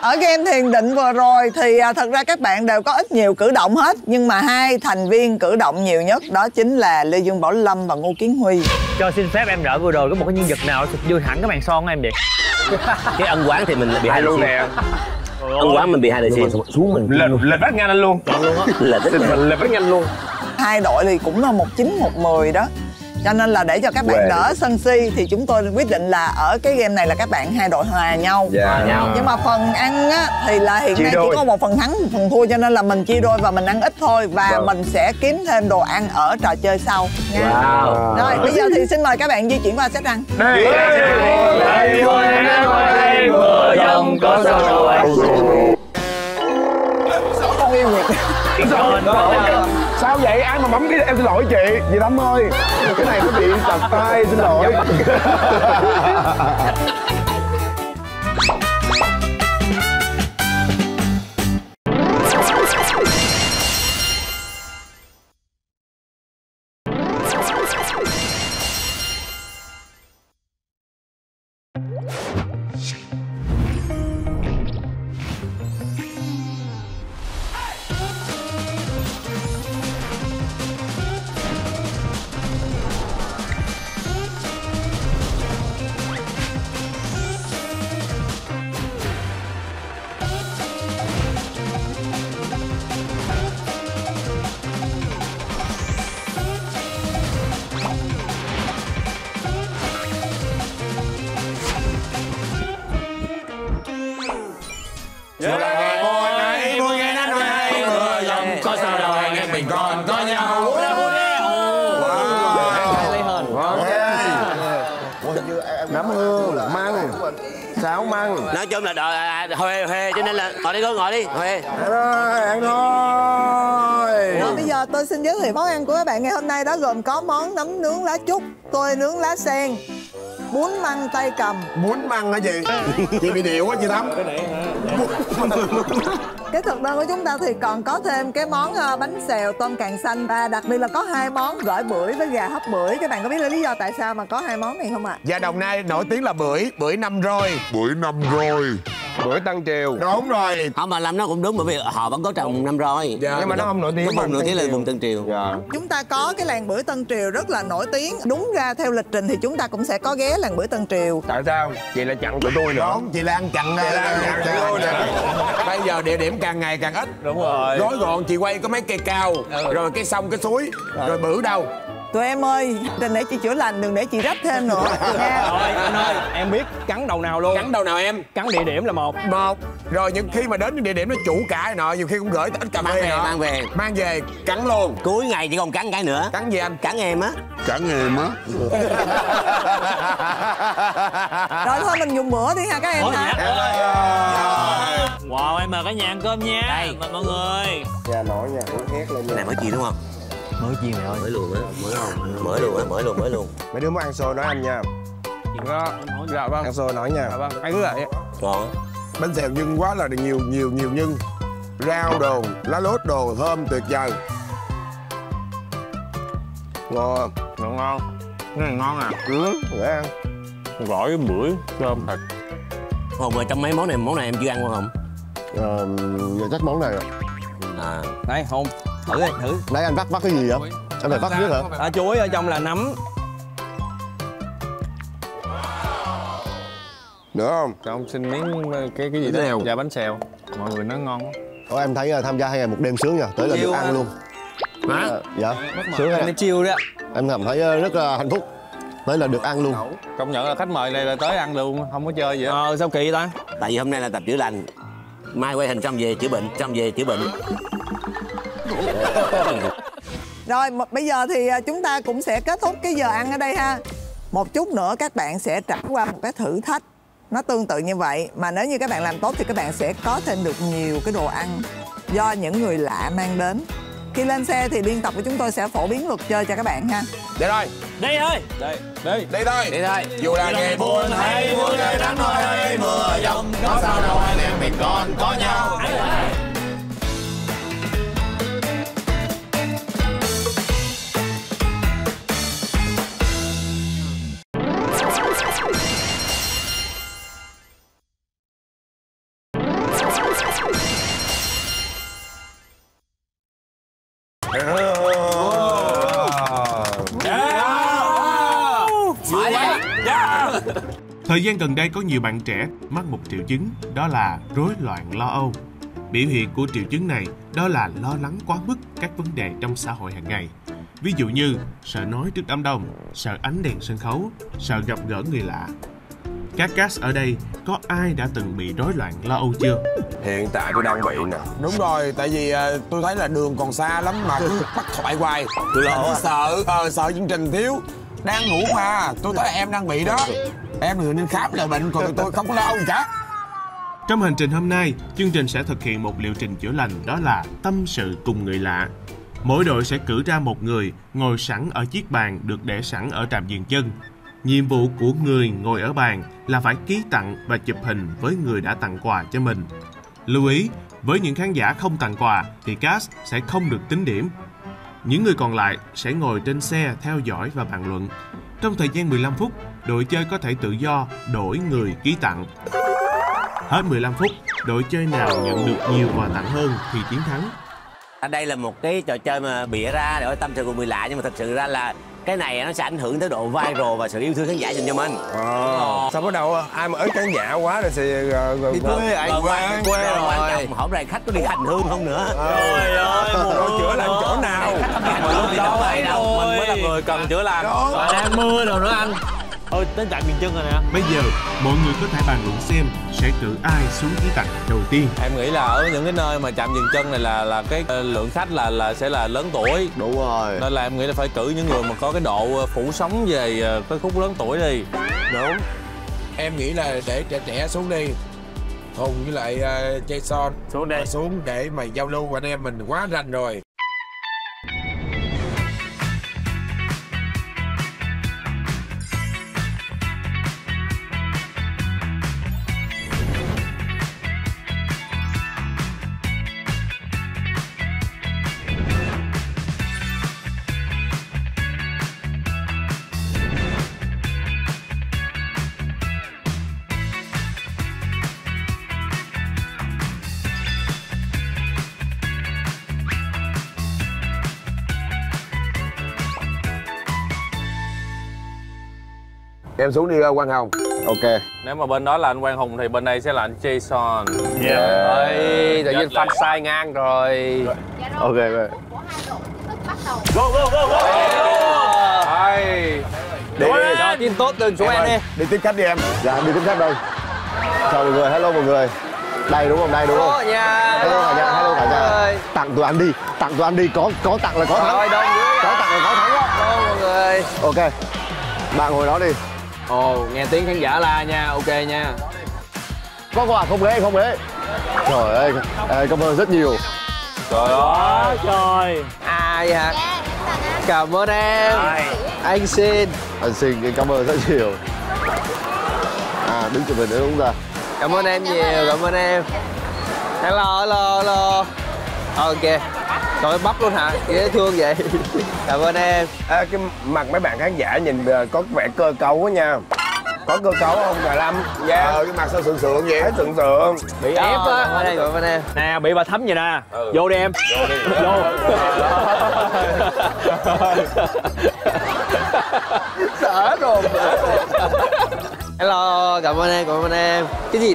Ở game thiền định vừa rồi thì thật ra các bạn đều có ít nhiều cử động hết. Nhưng mà hai thành viên cử động nhiều nhất đó chính là Lê Dương Bảo Lâm và Ngô Kiến Huy. Cho xin phép em, đợi vừa rồi có một cái nhân vật nào sụp vô hẳn cái màn son em vậy? Cái ân quán thì mình bị hai luôn nè. Ông quá mình bị hai đời xin xuống mình lệch bắt nhanh anh luôn. Lệch bắt nhanh luôn. Hai đội thì cũng là 19-10 đó. Cho nên là để cho các bạn đỡ sân si thì chúng tôi quyết định là ở cái game này là các bạn hai đội hòa nhau. Nhưng mà phần ăn á thì là hiện nay chỉ có một phần thắng, một phần thua, cho nên là mình chia đôi và mình ăn ít thôi. Và mình sẽ kiếm thêm đồ ăn ở trò chơi sau. Rồi bây giờ thì xin mời các bạn di chuyển qua set ăn. Sao sao vậy? Ai mà bấm cái em xin lỗi chị. Chị Thắm ơi, cái này của chị tật tay, xin lỗi. Nói chung là huề cho nên là ngồi đi rồi ăn thôi. Rồi bây giờ tôi xin giới thiệu món ăn của các bạn ngày hôm nay, đó gồm có món nấm nướng lá trúc, tôi nướng lá sen, bún măng tay cầm. Bún măng hả chị? Chị bị điệu quá chị Thắm. Cái thực đơn của chúng ta thì còn có thêm cái món bánh xèo tôm càng xanh, và đặc biệt là có hai món gỏi bưởi với gà hấp bưởi. Các bạn có biết là lý do tại sao mà có hai món này không ạ? Dạ Đồng Nai nổi tiếng là bưởi, bưởi năm roi, bưởi Tân Triều. Đúng rồi. Không mà làm nó cũng đúng bởi vì họ vẫn có trồng năm roi. Dạ, nhưng mà nó không nổi tiếng. Vùng nổi tiếng là vùng Tân Triều. Dạ. Chúng ta có cái làng bưởi Tân Triều rất là nổi tiếng. Đúng ra theo lịch trình thì chúng ta cũng sẽ có ghé làng bưởi Tân Triều. Tại sao? Chị là chặn tụi tôi nữa. Đúng, chị là ăn chặn tôi nè. Bây giờ địa điểm càng ngày càng ít. Đúng rồi. Gói gọn chị quay có mấy cây cao, rồi cái sông cái suối, rồi bưởi đâu. Tụi em ơi, đừng để chị chữa lành, đừng để chị rách thêm nữa. Rồi, anh ơi, em biết cắn đầu nào luôn. Cắn đầu nào em? Cắn địa điểm là một. Rồi nhưng khi mà đến địa điểm nó chủ cả nọ, nhiều khi cũng gửi ít cà phê nọ. Mang về, cắn luôn. Cuối ngày chỉ còn cắn cái nữa. Cắn gì anh? Cắn em á. Rồi thôi mình dùng bữa đi ha các em ha. Wow, em mời cả nhà ăn cơm nha. Đây, mời mọi người. Dạ nổi nha, uống hét lên. Cái này mới gì đúng không? Mới chiên mày ơi. Mới luôn. Mấy đứa muốn ăn xôi nói anh nha. Dạ vâng. Ăn xôi nói nha. Dạ vâng. Anh cứ vậy. Còn bánh xèo nhân quá là nhiều nhân. Rau đồ, lá lốt đồ, thơm tuyệt vời. Ngon. Ngon ngon. Cái này ngon à. Dễ ăn. Gỏi bưởi thơm thật. Hồng ơi, trong mấy món này em chưa ăn qua không? Giờ chắc món này rồi. À. Đấy không. Thử đi, thử. Nãy anh vắt cái gì vậy? Anh phải vắt nước hả? À, chuối ở trong là nấm. Được không? Cho ông xin miếng cái gì đó. Dạ bánh xèo. Mọi người nói ngon quá. Ủa em thấy tham gia 2 Ngày 1 Đêm sướng nha, tới là được ăn luôn. Hả? Dạ. Sướng em chiêu đấy ạ. Em cảm thấy rất là hạnh phúc. Tới là được ăn luôn. Công nhận là khách mời này là tới ăn luôn, không có chơi vậy. Sao kỳ ta? Tại vì hôm nay là tập chữa lành. Mai quay hình xong về chữa bệnh, Rồi bây giờ thì chúng ta cũng sẽ kết thúc cái giờ ăn ở đây ha. Một chút nữa các bạn sẽ trải qua một cái thử thách nó tương tự như vậy, mà nếu như các bạn làm tốt thì các bạn sẽ có thêm được nhiều cái đồ ăn do những người lạ mang đến. Khi lên xe thì biên tập của chúng tôi sẽ phổ biến luật chơi cho các bạn ha. Đây rồi. Đây thôi. Đây thôi. Dù là ngày buồn hay vui, ngày nắng nôi hay mưa giông, có sao đâu anh em mình còn có nhau. Thời gian gần đây có nhiều bạn trẻ mắc một triệu chứng, đó là rối loạn lo âu. Biểu hiện của triệu chứng này đó là lo lắng quá mức các vấn đề trong xã hội hàng ngày. Ví dụ như sợ nói trước đám đông, sợ ánh đèn sân khấu, sợ gặp gỡ người lạ. Các cast ở đây có ai đã từng bị rối loạn lo âu chưa? Hiện tại tôi đang bị nè. Đúng rồi, tại vì tôi thấy là đường còn xa lắm mà cứ bắt thoại hoài. Tôi lo sợ, sợ chương trình thiếu. Đang ngủ mà, tôi thấy em đang bị đó. Em người nên khám lại bệnh, còn tôi không có lo gì cả. Trong hành trình hôm nay, chương trình sẽ thực hiện một liệu trình chữa lành, đó là tâm sự cùng người lạ. Mỗi đội sẽ cử ra một người ngồi sẵn ở chiếc bàn được để sẵn ở trạm dừng chân. Nhiệm vụ của người ngồi ở bàn là phải ký tặng và chụp hình với người đã tặng quà cho mình. Lưu ý, với những khán giả không tặng quà thì cast sẽ không được tính điểm. Những người còn lại sẽ ngồi trên xe theo dõi và bàn luận. Trong thời gian 15 phút, đội chơi có thể tự do đổi người ký tặng. Hết 15 phút, đội chơi nào nhận được nhiều quà tặng hơn thì chiến thắng. Ở đây là một cái trò chơi mà bịa ra để tâm sự của người lạ, nhưng mà thật sự ra là cái này nó sẽ ảnh hưởng tới độ viral và sự yêu thương khán giả dành cho mình. Sao bắt đầu ai mà ít khán giả quá rồi sẽ đi quê, ai quê rồi hỏi rằng khách có đi hành hương không nữa. Trời ơi, muốn chữa lành chỗ nào mình mới là người cần chữa lành. Đang mưa rồi nữa anh. Ôi, tới trạm miền chân rồi nè. Bây giờ, mọi người có thể bàn luận xem sẽ cử ai xuống ký tặng đầu tiên. Em nghĩ là ở những cái nơi mà trạm dừng chân này là cái lượng khách là sẽ là lớn tuổi. Đúng rồi. Nên là em nghĩ là phải cử những người mà có cái độ phủ sóng về cái khúc lớn tuổi đi. Đúng. Em nghĩ là để trẻ xuống đi. Hùng với lại Jason xuống đây. Xuống để mà giao lưu, anh em mình quá rành rồi. Em xuống đi Quang Hùng. Ok. Nếu mà bên đó là anh Quang Hùng thì bên đây sẽ là anh Jason. Dạ. Ơi, tự nhiên phát sai ngang rồi. Ok rồi. Go go go go. Hay. Để cho team tốt lên xuống em đi. Đi tiếp khách đi em. Dạ đi tiếp khách đây. Chào mọi người, hello mọi người. Đây đúng không? Đây đúng không? Hello cả nhà, hello cả nhà. Tặng tụi anh đi, tặng tụi anh đi, có tặng là có thắng. Có tặng là có thắng đó. Hello mọi người. Ok. Bạn ngồi đó đi. Ồ, nghe tiếng khán giả la nha, ok nha. Có quà không lễ, không lễ. Trời ơi, cảm ơn rất nhiều. Trời ơi, trời. Ai hả? Cảm ơn em. Anh xin. Anh xin, cảm ơn rất nhiều. À, đứng cho mình nữa đúng ra. Cảm ơn em nhiều, cảm ơn em. Hello, hello, hello. Ok. Trời bắp luôn hả? Dễ thương vậy. Cảm ơn em. À, cái mặt mấy bạn khán giả nhìn có vẻ cơ cấu quá nha. Có cơ cấu không Trà Lâm? Dạ. Cái mặt sao sượng sượng vậy? Hết sượng sượng. Bị ép á. Cảm ơn em, cảm ơn em. Nè, bị bà thấm vậy nè. Vô đi em. Vô đi. Vô. Sợ rồi. Hello, cảm ơn em, cảm ơn em. Cái gì?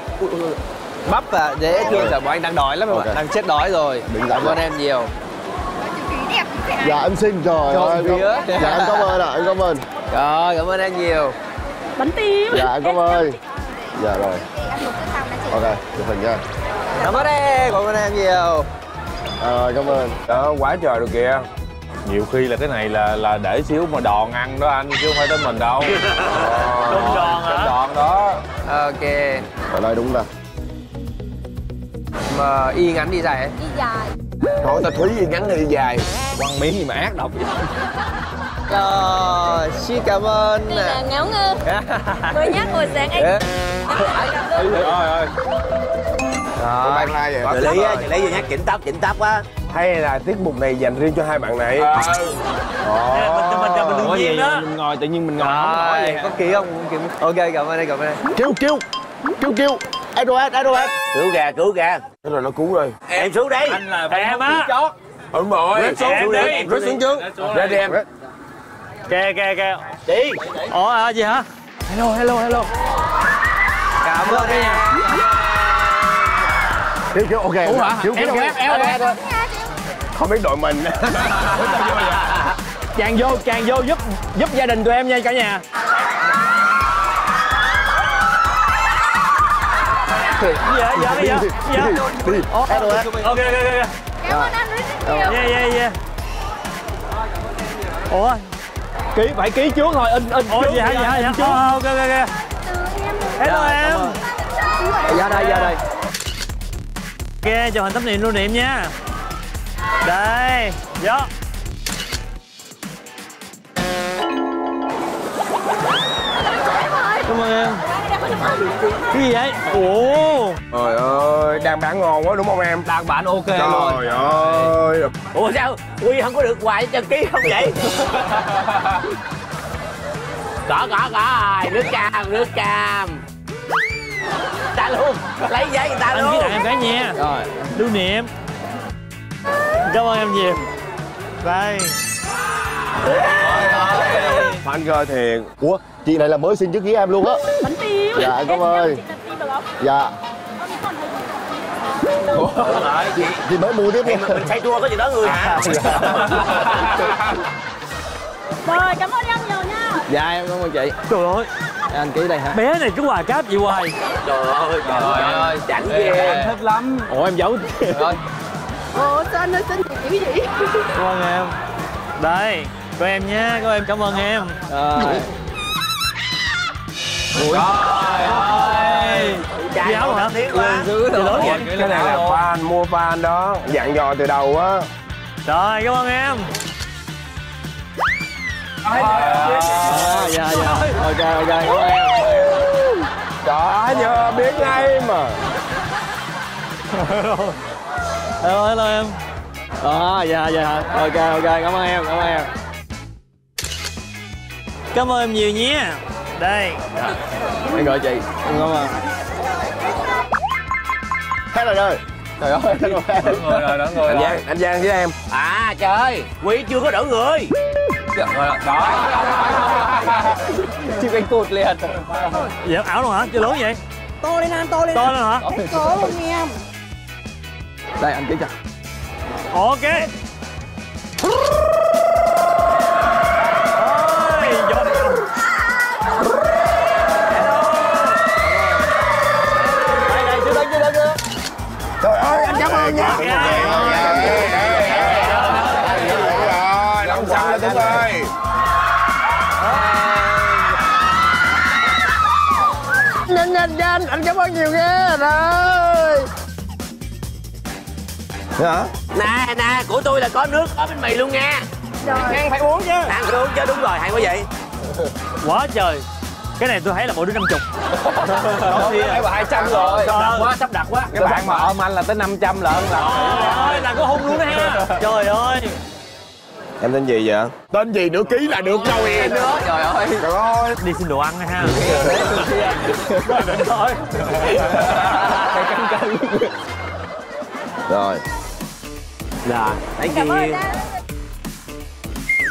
Bắp à, dễ thương rồi, bọn anh đang đói lắm em ạ. Đang chết đói rồi. Cảm ơn em nhiều. Dạ em xin rồi. Dạ em cảm ơn ạ, em cảm ơn. Rồi, cảm ơn em nhiều. Bánh tim. Dạ em cảm ơn. Dạ rồi. Ok, chụp hình nha. Cảm ơn em nhiều. Rồi, cảm ơn. Đó, quá trời rồi kìa. Nhiều khi là cái này là để xíu mà đòn ăn đó anh, chứ không phải tới mình đâu. Đúng đòn hả? Đòn đó. Ok. Ở đây đúng rồi. Mà y ngắn đi dài ấy. Y dài. Thôi tao thấy y ngắn đi dài. Quăng miếng gì mà ác độc vậy. Rồi, xin cảm ơn. Đây là ngáo ngư. Vừa nhắc hồi sáng anh. Rồi ơi. Rồi, chị Lý vừa nhắc chỉnh tóc quá. Hay là tiết mục này dành riêng cho hai bạn này. Mình đương nhiên đó. Mình ngồi tự nhiên mình ngồi không nói vậy. Có kỹ không? Ok, cảm ơn đây, cảm ơn đây. Kêu. Ai đồ hết. Cứu gà. Thế là nó cứu rồi. Em xuống đi. Anh là em á. Đúng rồi. Rớt xuống trước. Ra đi em. Kìa. Đi. Ủa gì hả? Hello. Cảm ơn em. Kêu ok. Cứu hả? Em thôi. Không biết đội mình. Tràn vô giúp gia đình tụi em nha cả nhà. Dạ. Ok. Cảm ơn anh rất nhiều. Yeah. Ủa, phải ký trước thôi, in. Dạ. Ok. Hello em. Ra đây. Ok, chụp hình tấm niệm lưu niệm nha. Đây, vô. Cảm ơn em. Cái gì vậy? Ủa. Trời ơi, đang bán ngon quá đúng không em? Đang bán ok trời luôn. Trời ơi. Ủa sao Huy không có được hoài cho ký không vậy? Có rồi, nước cam. Ta luôn, lấy giấy người ta luôn. Anh với em cái nha. Rồi, lưu niệm. Cảm ơn em nhiều. Đây. Fan girl thiệt. Ủa, chị này là mới xin trước ghế em luôn á. Bánh tiêu. Dạ, cảm ơn. Dạ. Ủa, chị mới mua tiếp. Mình say chua có gì đó người hả? Rồi, cảm ơn em nhiều nha. Dạ, em cảm ơn chị. Trời ơi. Anh ký đây hả? Bé này cứ hòa cáp chị hoài. Trời ơi, chẳng ghê. Em thích lắm. Ủa, em giấu. Ủa, sao anh ơi xin kiểu gì? Cảm ơn em. Đây, cô em nha, cô em cảm ơn em. Rồi. Ủa ơi. Giấu hả? Dữ lắm. Cái này là fan, mua fan đó. Dặn dò từ đầu á. Rồi, cảm ơn em. Ok. Trời ơi, biết ngay mà. Hello em. Ok, cảm ơn em. Cảm ơn em nhiều nhé. Đây. Em gọi chị. Cảm ơn. Hết rồi ơi. Trời ơi, đổi người. Anh Giang với em. À trời ơi, Quý chưa có đổi người. Rồi. Chim cánh cụt liền. Dạ ảo luôn hả? Chưa lớn vậy? To lên hả? Có luôn em. Đây anh ký cho. Ok. Ôi, giọt. Đây chưa. Trời ơi, anh cảm ơn nha. Rồi, đóng xong rồi Tuấn ơi. Nhanh, anh cảm ơn nhiều nha. Rồi. Hả? Nè, của tôi là có nước ở bên mì luôn nha. Ăn phải uống chứ. Đúng rồi, hay quá vậy. Quá trời. Cái này tôi thấy là mỗi đứa 50. Cái bà 200 rồi. Sắp đặt quá. Cái bạn mà ôm anh là tới 500 lận. Trời ơi, là có hung luôn đó ha. Trời ơi. Em tên gì vậy? Tên gì nữa ký là được đâu em. Trời ơi. Trời ơi. Đi xin đồ ăn ha. Thôi. Rồi. Dạ. Cảm ơn.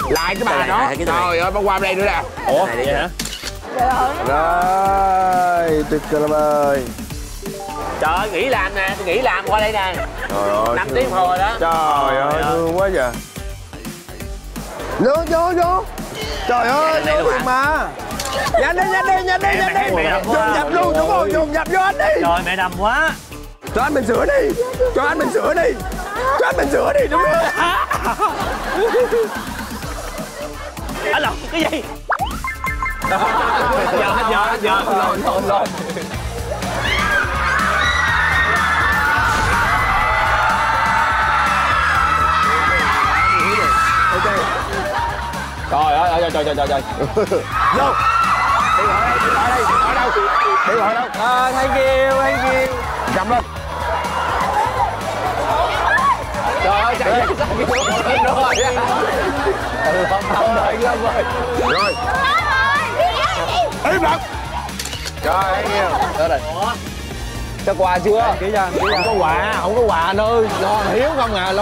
Lại cái bà đó. Trời ơi, bông qua đây nữa nè. Ủa? Này đi hả? Rồi, tuyệt vời lắm ơi. Trời ơi, nghỉ làm nè, tôi nghỉ làm qua đây nè. Trời ơi. 5 tiếng hồi đó. Trời ơi, thương quá vậy. Vô. Trời ơi, vô được mà. Nhanh đi. Dồn dập luôn, đúng rồi, dồn dập vô anh đi. Trời, mẹ đầm quá. Cho anh mình sửa đi, đúng không? Anh lộn cái gì? Giờ. Lộn. Ok. Trời ơi. Vô. Đi gọi đâu? Thank you. Cầm lên. Rồi, rồi. Im lặng. Trời ơi. Đó đây. Cho quà chưa? Không có quà anh ơi.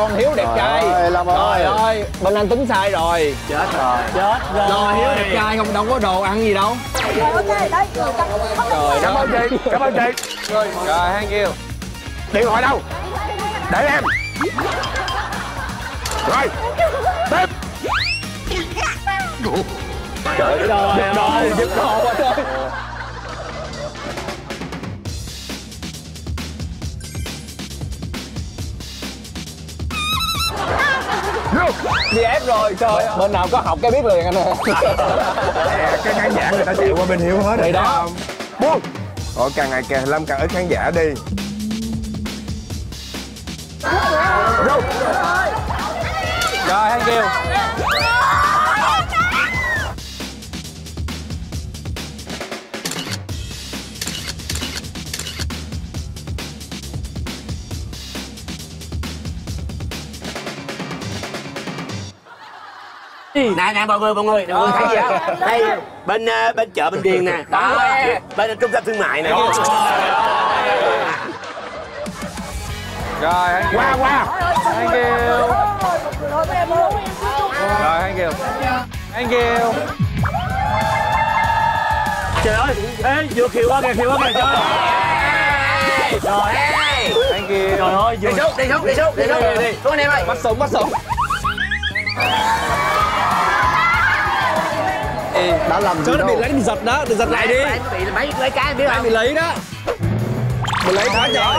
Lon Hiếu đẹp trai. Trời ơi, bên anh tính sai rồi. Chết rồi. Lon Hiếu đẹp trai không, đâu có đồ ăn gì đâu. Ok, đấy. Cảm ơn chị. Rồi, thank you. Điện thoại đâu? Để em. Rồi. Tiếp. Trời ơi, giật đồ anh ơi. Đi ép rồi, trời. Bên nào có học cái biết liền anh ơi. Cái khán giả người ta chạy qua bên Hiếu hết rồi đó. Buông. Càng ngày càng Lâm càng ít khán giả đi. Rồi, thank you. Nè nè mọi người thấy gì đó. Đây bên chợ Bình Điền nè. Đó, bên trung tâm thương mại nè. Rồi, qua. Thank you. Rồi, thank you. Trời ơi, ê, vừa khiều quá kìa trời ơi. Rồi, thank you. Trời ơi, vừa. Đi xuống đi. Xuống anh em ơi. Bắt súng. Đã làm gì đâu. Bị lấy mình giật đó, đừng giật lại đi. Bị mấy cái biết không? Bị lấy đó. Mình lấy hết rồi.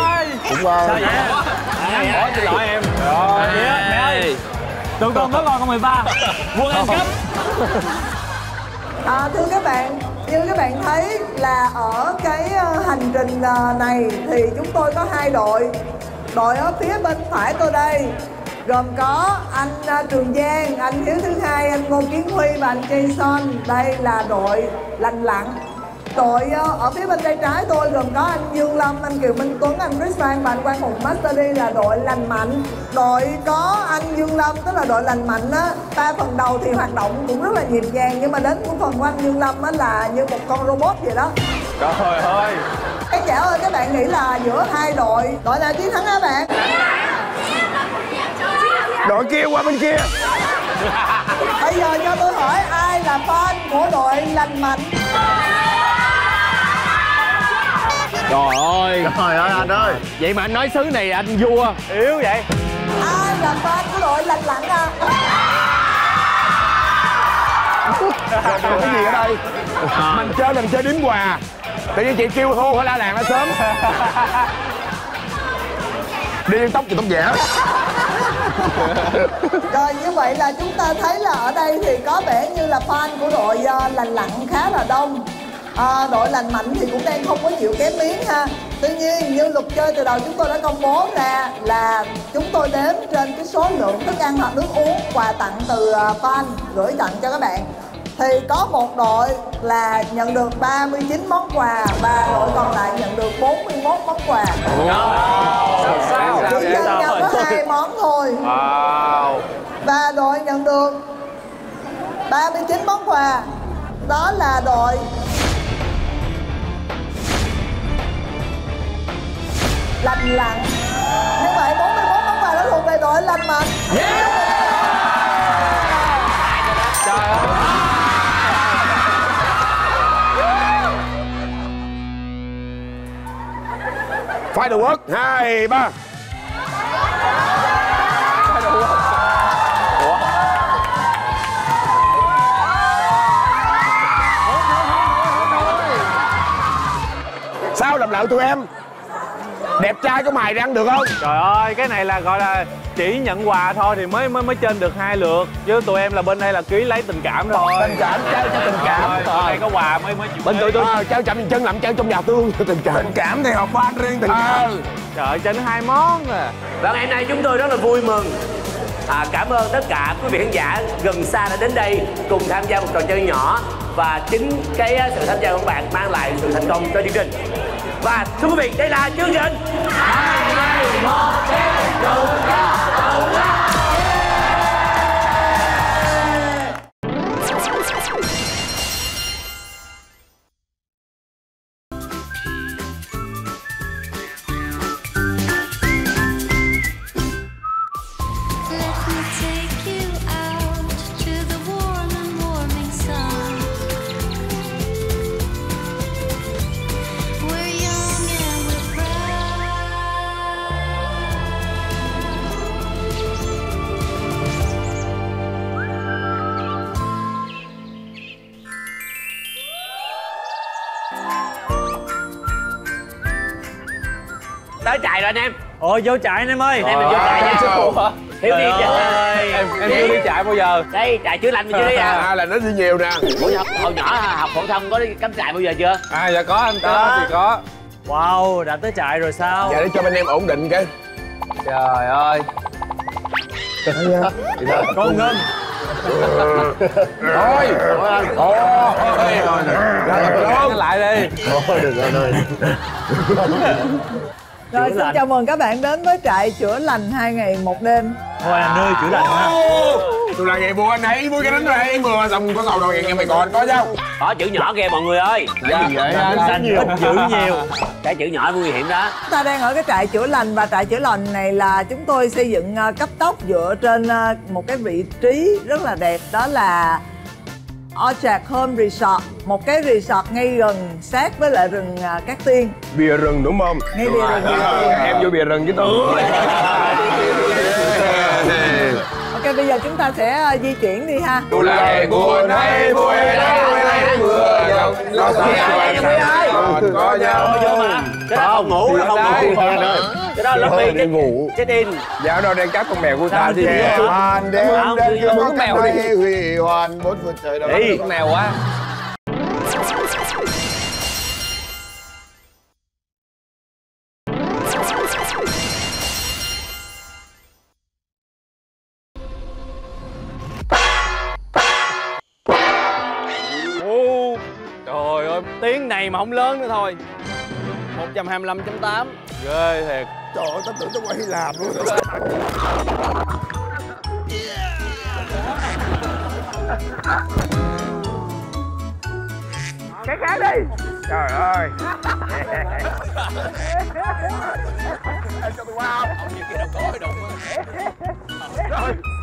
Cũng qua. Bỏ xin lỗi em. Rồi. Mẹ ơi. Tụi con mới còn 13. Quân ăn cắp. Thưa các bạn thấy là ở cái hành trình này thì chúng tôi có hai đội. Đội ở phía bên phải tôi đây gồm có anh Trường Giang, anh Hiếu thứ hai, anh Ngô Kiến Huy và anh Jason. Đây là đội lành lặn. Đội ở phía bên tay trái tôi gồm có anh Dương Lâm, anh Kiều Minh Tuấn, anh Cris Phan và anh Quang Hùng Master D là đội lành mạnh. Đội có anh Dương Lâm tức là đội lành mạnh á, 3 phần đầu thì hoạt động cũng rất là nhịp nhàng, nhưng mà đến của phần của anh Dương Lâm á là như một con robot vậy đó. Trời ơi. Khán giả ơi, các bạn nghĩ là giữa hai đội nào chiến thắng hả bạn? Đội kia qua bên kia. Bây giờ cho tôi hỏi ai là fan của đội lành mạnh? Trời ơi anh ơi. Vậy mà anh nói xứ này anh vua yếu vậy. Ai là fan của đội lành lạnh à? Đội cái gì ở đây? Mình chơi đếm quà. Tự nhiên chị kêu hô phải la làng nó sớm. Đi tóc gì tóc giả. Rồi như vậy là chúng ta thấy là ở đây thì có vẻ như là fan của đội lành lặn khá là đông. Đội lành mạnh thì cũng đang không có chịu kém miếng ha. Tuy nhiên như luật chơi từ đầu chúng tôi đã công bố ra là chúng tôi đếm trên cái số lượng thức ăn hoặc nước uống quà tặng từ fan gửi tặng cho các bạn. Thì có một đội là nhận được 39 món quà và đội còn lại nhận được 41 món quà. Chỉ nhân nhau có 2 món thôi. Và đội nhận được 39 món quà. Đó là đội lành lặn. Như vậy 41 món quà đã thuộc về đội lành mạnh. Phải đồ ớt 2, 3. Sao làm lợn tụi em? Đẹp trai có mày ra ăn được không? Trời ơi, cái này là gọi là chỉ nhận quà thôi thì mới trên được 2 lượt. Chứ tụi em là bên đây là ký lấy tình cảm thôi. Tình cảm, trao cho tình cảm. Bên đây có quà mới chịu. Bên tụi tôi trao chậm chân làm trao trong nhà tương tình cảm. Tình cảm thì học ban riêng tình cảm. Trời ơi, trên 2 món à. Và ngày nay chúng tôi rất là vui mừng. Cảm ơn tất cả quý vị khán giả gần xa đã đến đây cùng tham gia một trò chơi nhỏ. Và chính cái sự tham gia của các bạn mang lại sự thành công cho chương trình. Và thưa quý vị, đây là chương trình 2 Ngày 1 Đêm Rừng Cát Tiên. Tới chạy rồi anh em. Vô chạy anh em ơi. Anh em mình vô chạy nha. Thiếu đi chạy. Em chưa đi chạy bao giờ. Đây chạy chữa lành mình chưa đi à? Là nó đi nhiều nè. Hồi nhỏ học phổ thông có đi cắm trại bao giờ chưa? Dạ có anh, có thì có. Wow, đã tới chạy rồi sao? Dạ để cho bên em ổn định cái. Trời ơi. Con ngâm. Thôi, thôi anh. Thôi, thôi. Lại đi. Thôi được rồi. Rồi, xin chào mừng các bạn đến với trại chữa lành 2 ngày 1 đêm. Thôi anh ơi, chữa lành ha. Tôi là ngày bùa anh ấy, bùa cái đánh ra ấy mưa xong có sầu đầu ngày mày còn có không? Có chữ nhỏ kìa mọi người ơi. Dạ, gì vậy? Xanh ít chữ nhiều. Cái chữ nhỏ nguy hiểm đó. Chúng ta đang ở cái trại chữa lành và trại chữa lành này là chúng tôi xây dựng cấp tốc dựa trên một cái vị trí rất là đẹp, đó là O'chak Home Resort, một cái resort ngay gần sát với lại rừng Cát Tiên. Bìa rừng đúng không? Ngay bìa rừng. Em vô bìa rừng với tôi. Ok, bây giờ chúng ta sẽ di chuyển đi ha. Tôi lại buồn hay vui hay mưa dòng lo xa có nhau không ngủ là không ngủ. Cái đó lắm đi đi ngủ. Chết in. Dạo đó đang cắt con mèo của ta đi. Hoàn đến đến cho con mèo đi. Huy hoàn bốn phần trời đâu đi con mèo quá. Trời ơi, tiếng này mà không lớn nữa thôi. 125.8. Ghê thiệt. Trời ơi, tao tưởng tao qua Hy Lạp luôn. Cái cá đi. Trời ơi. Cho tôi qua không? Ông nhiều kia đâu có đụng. Trời ơi.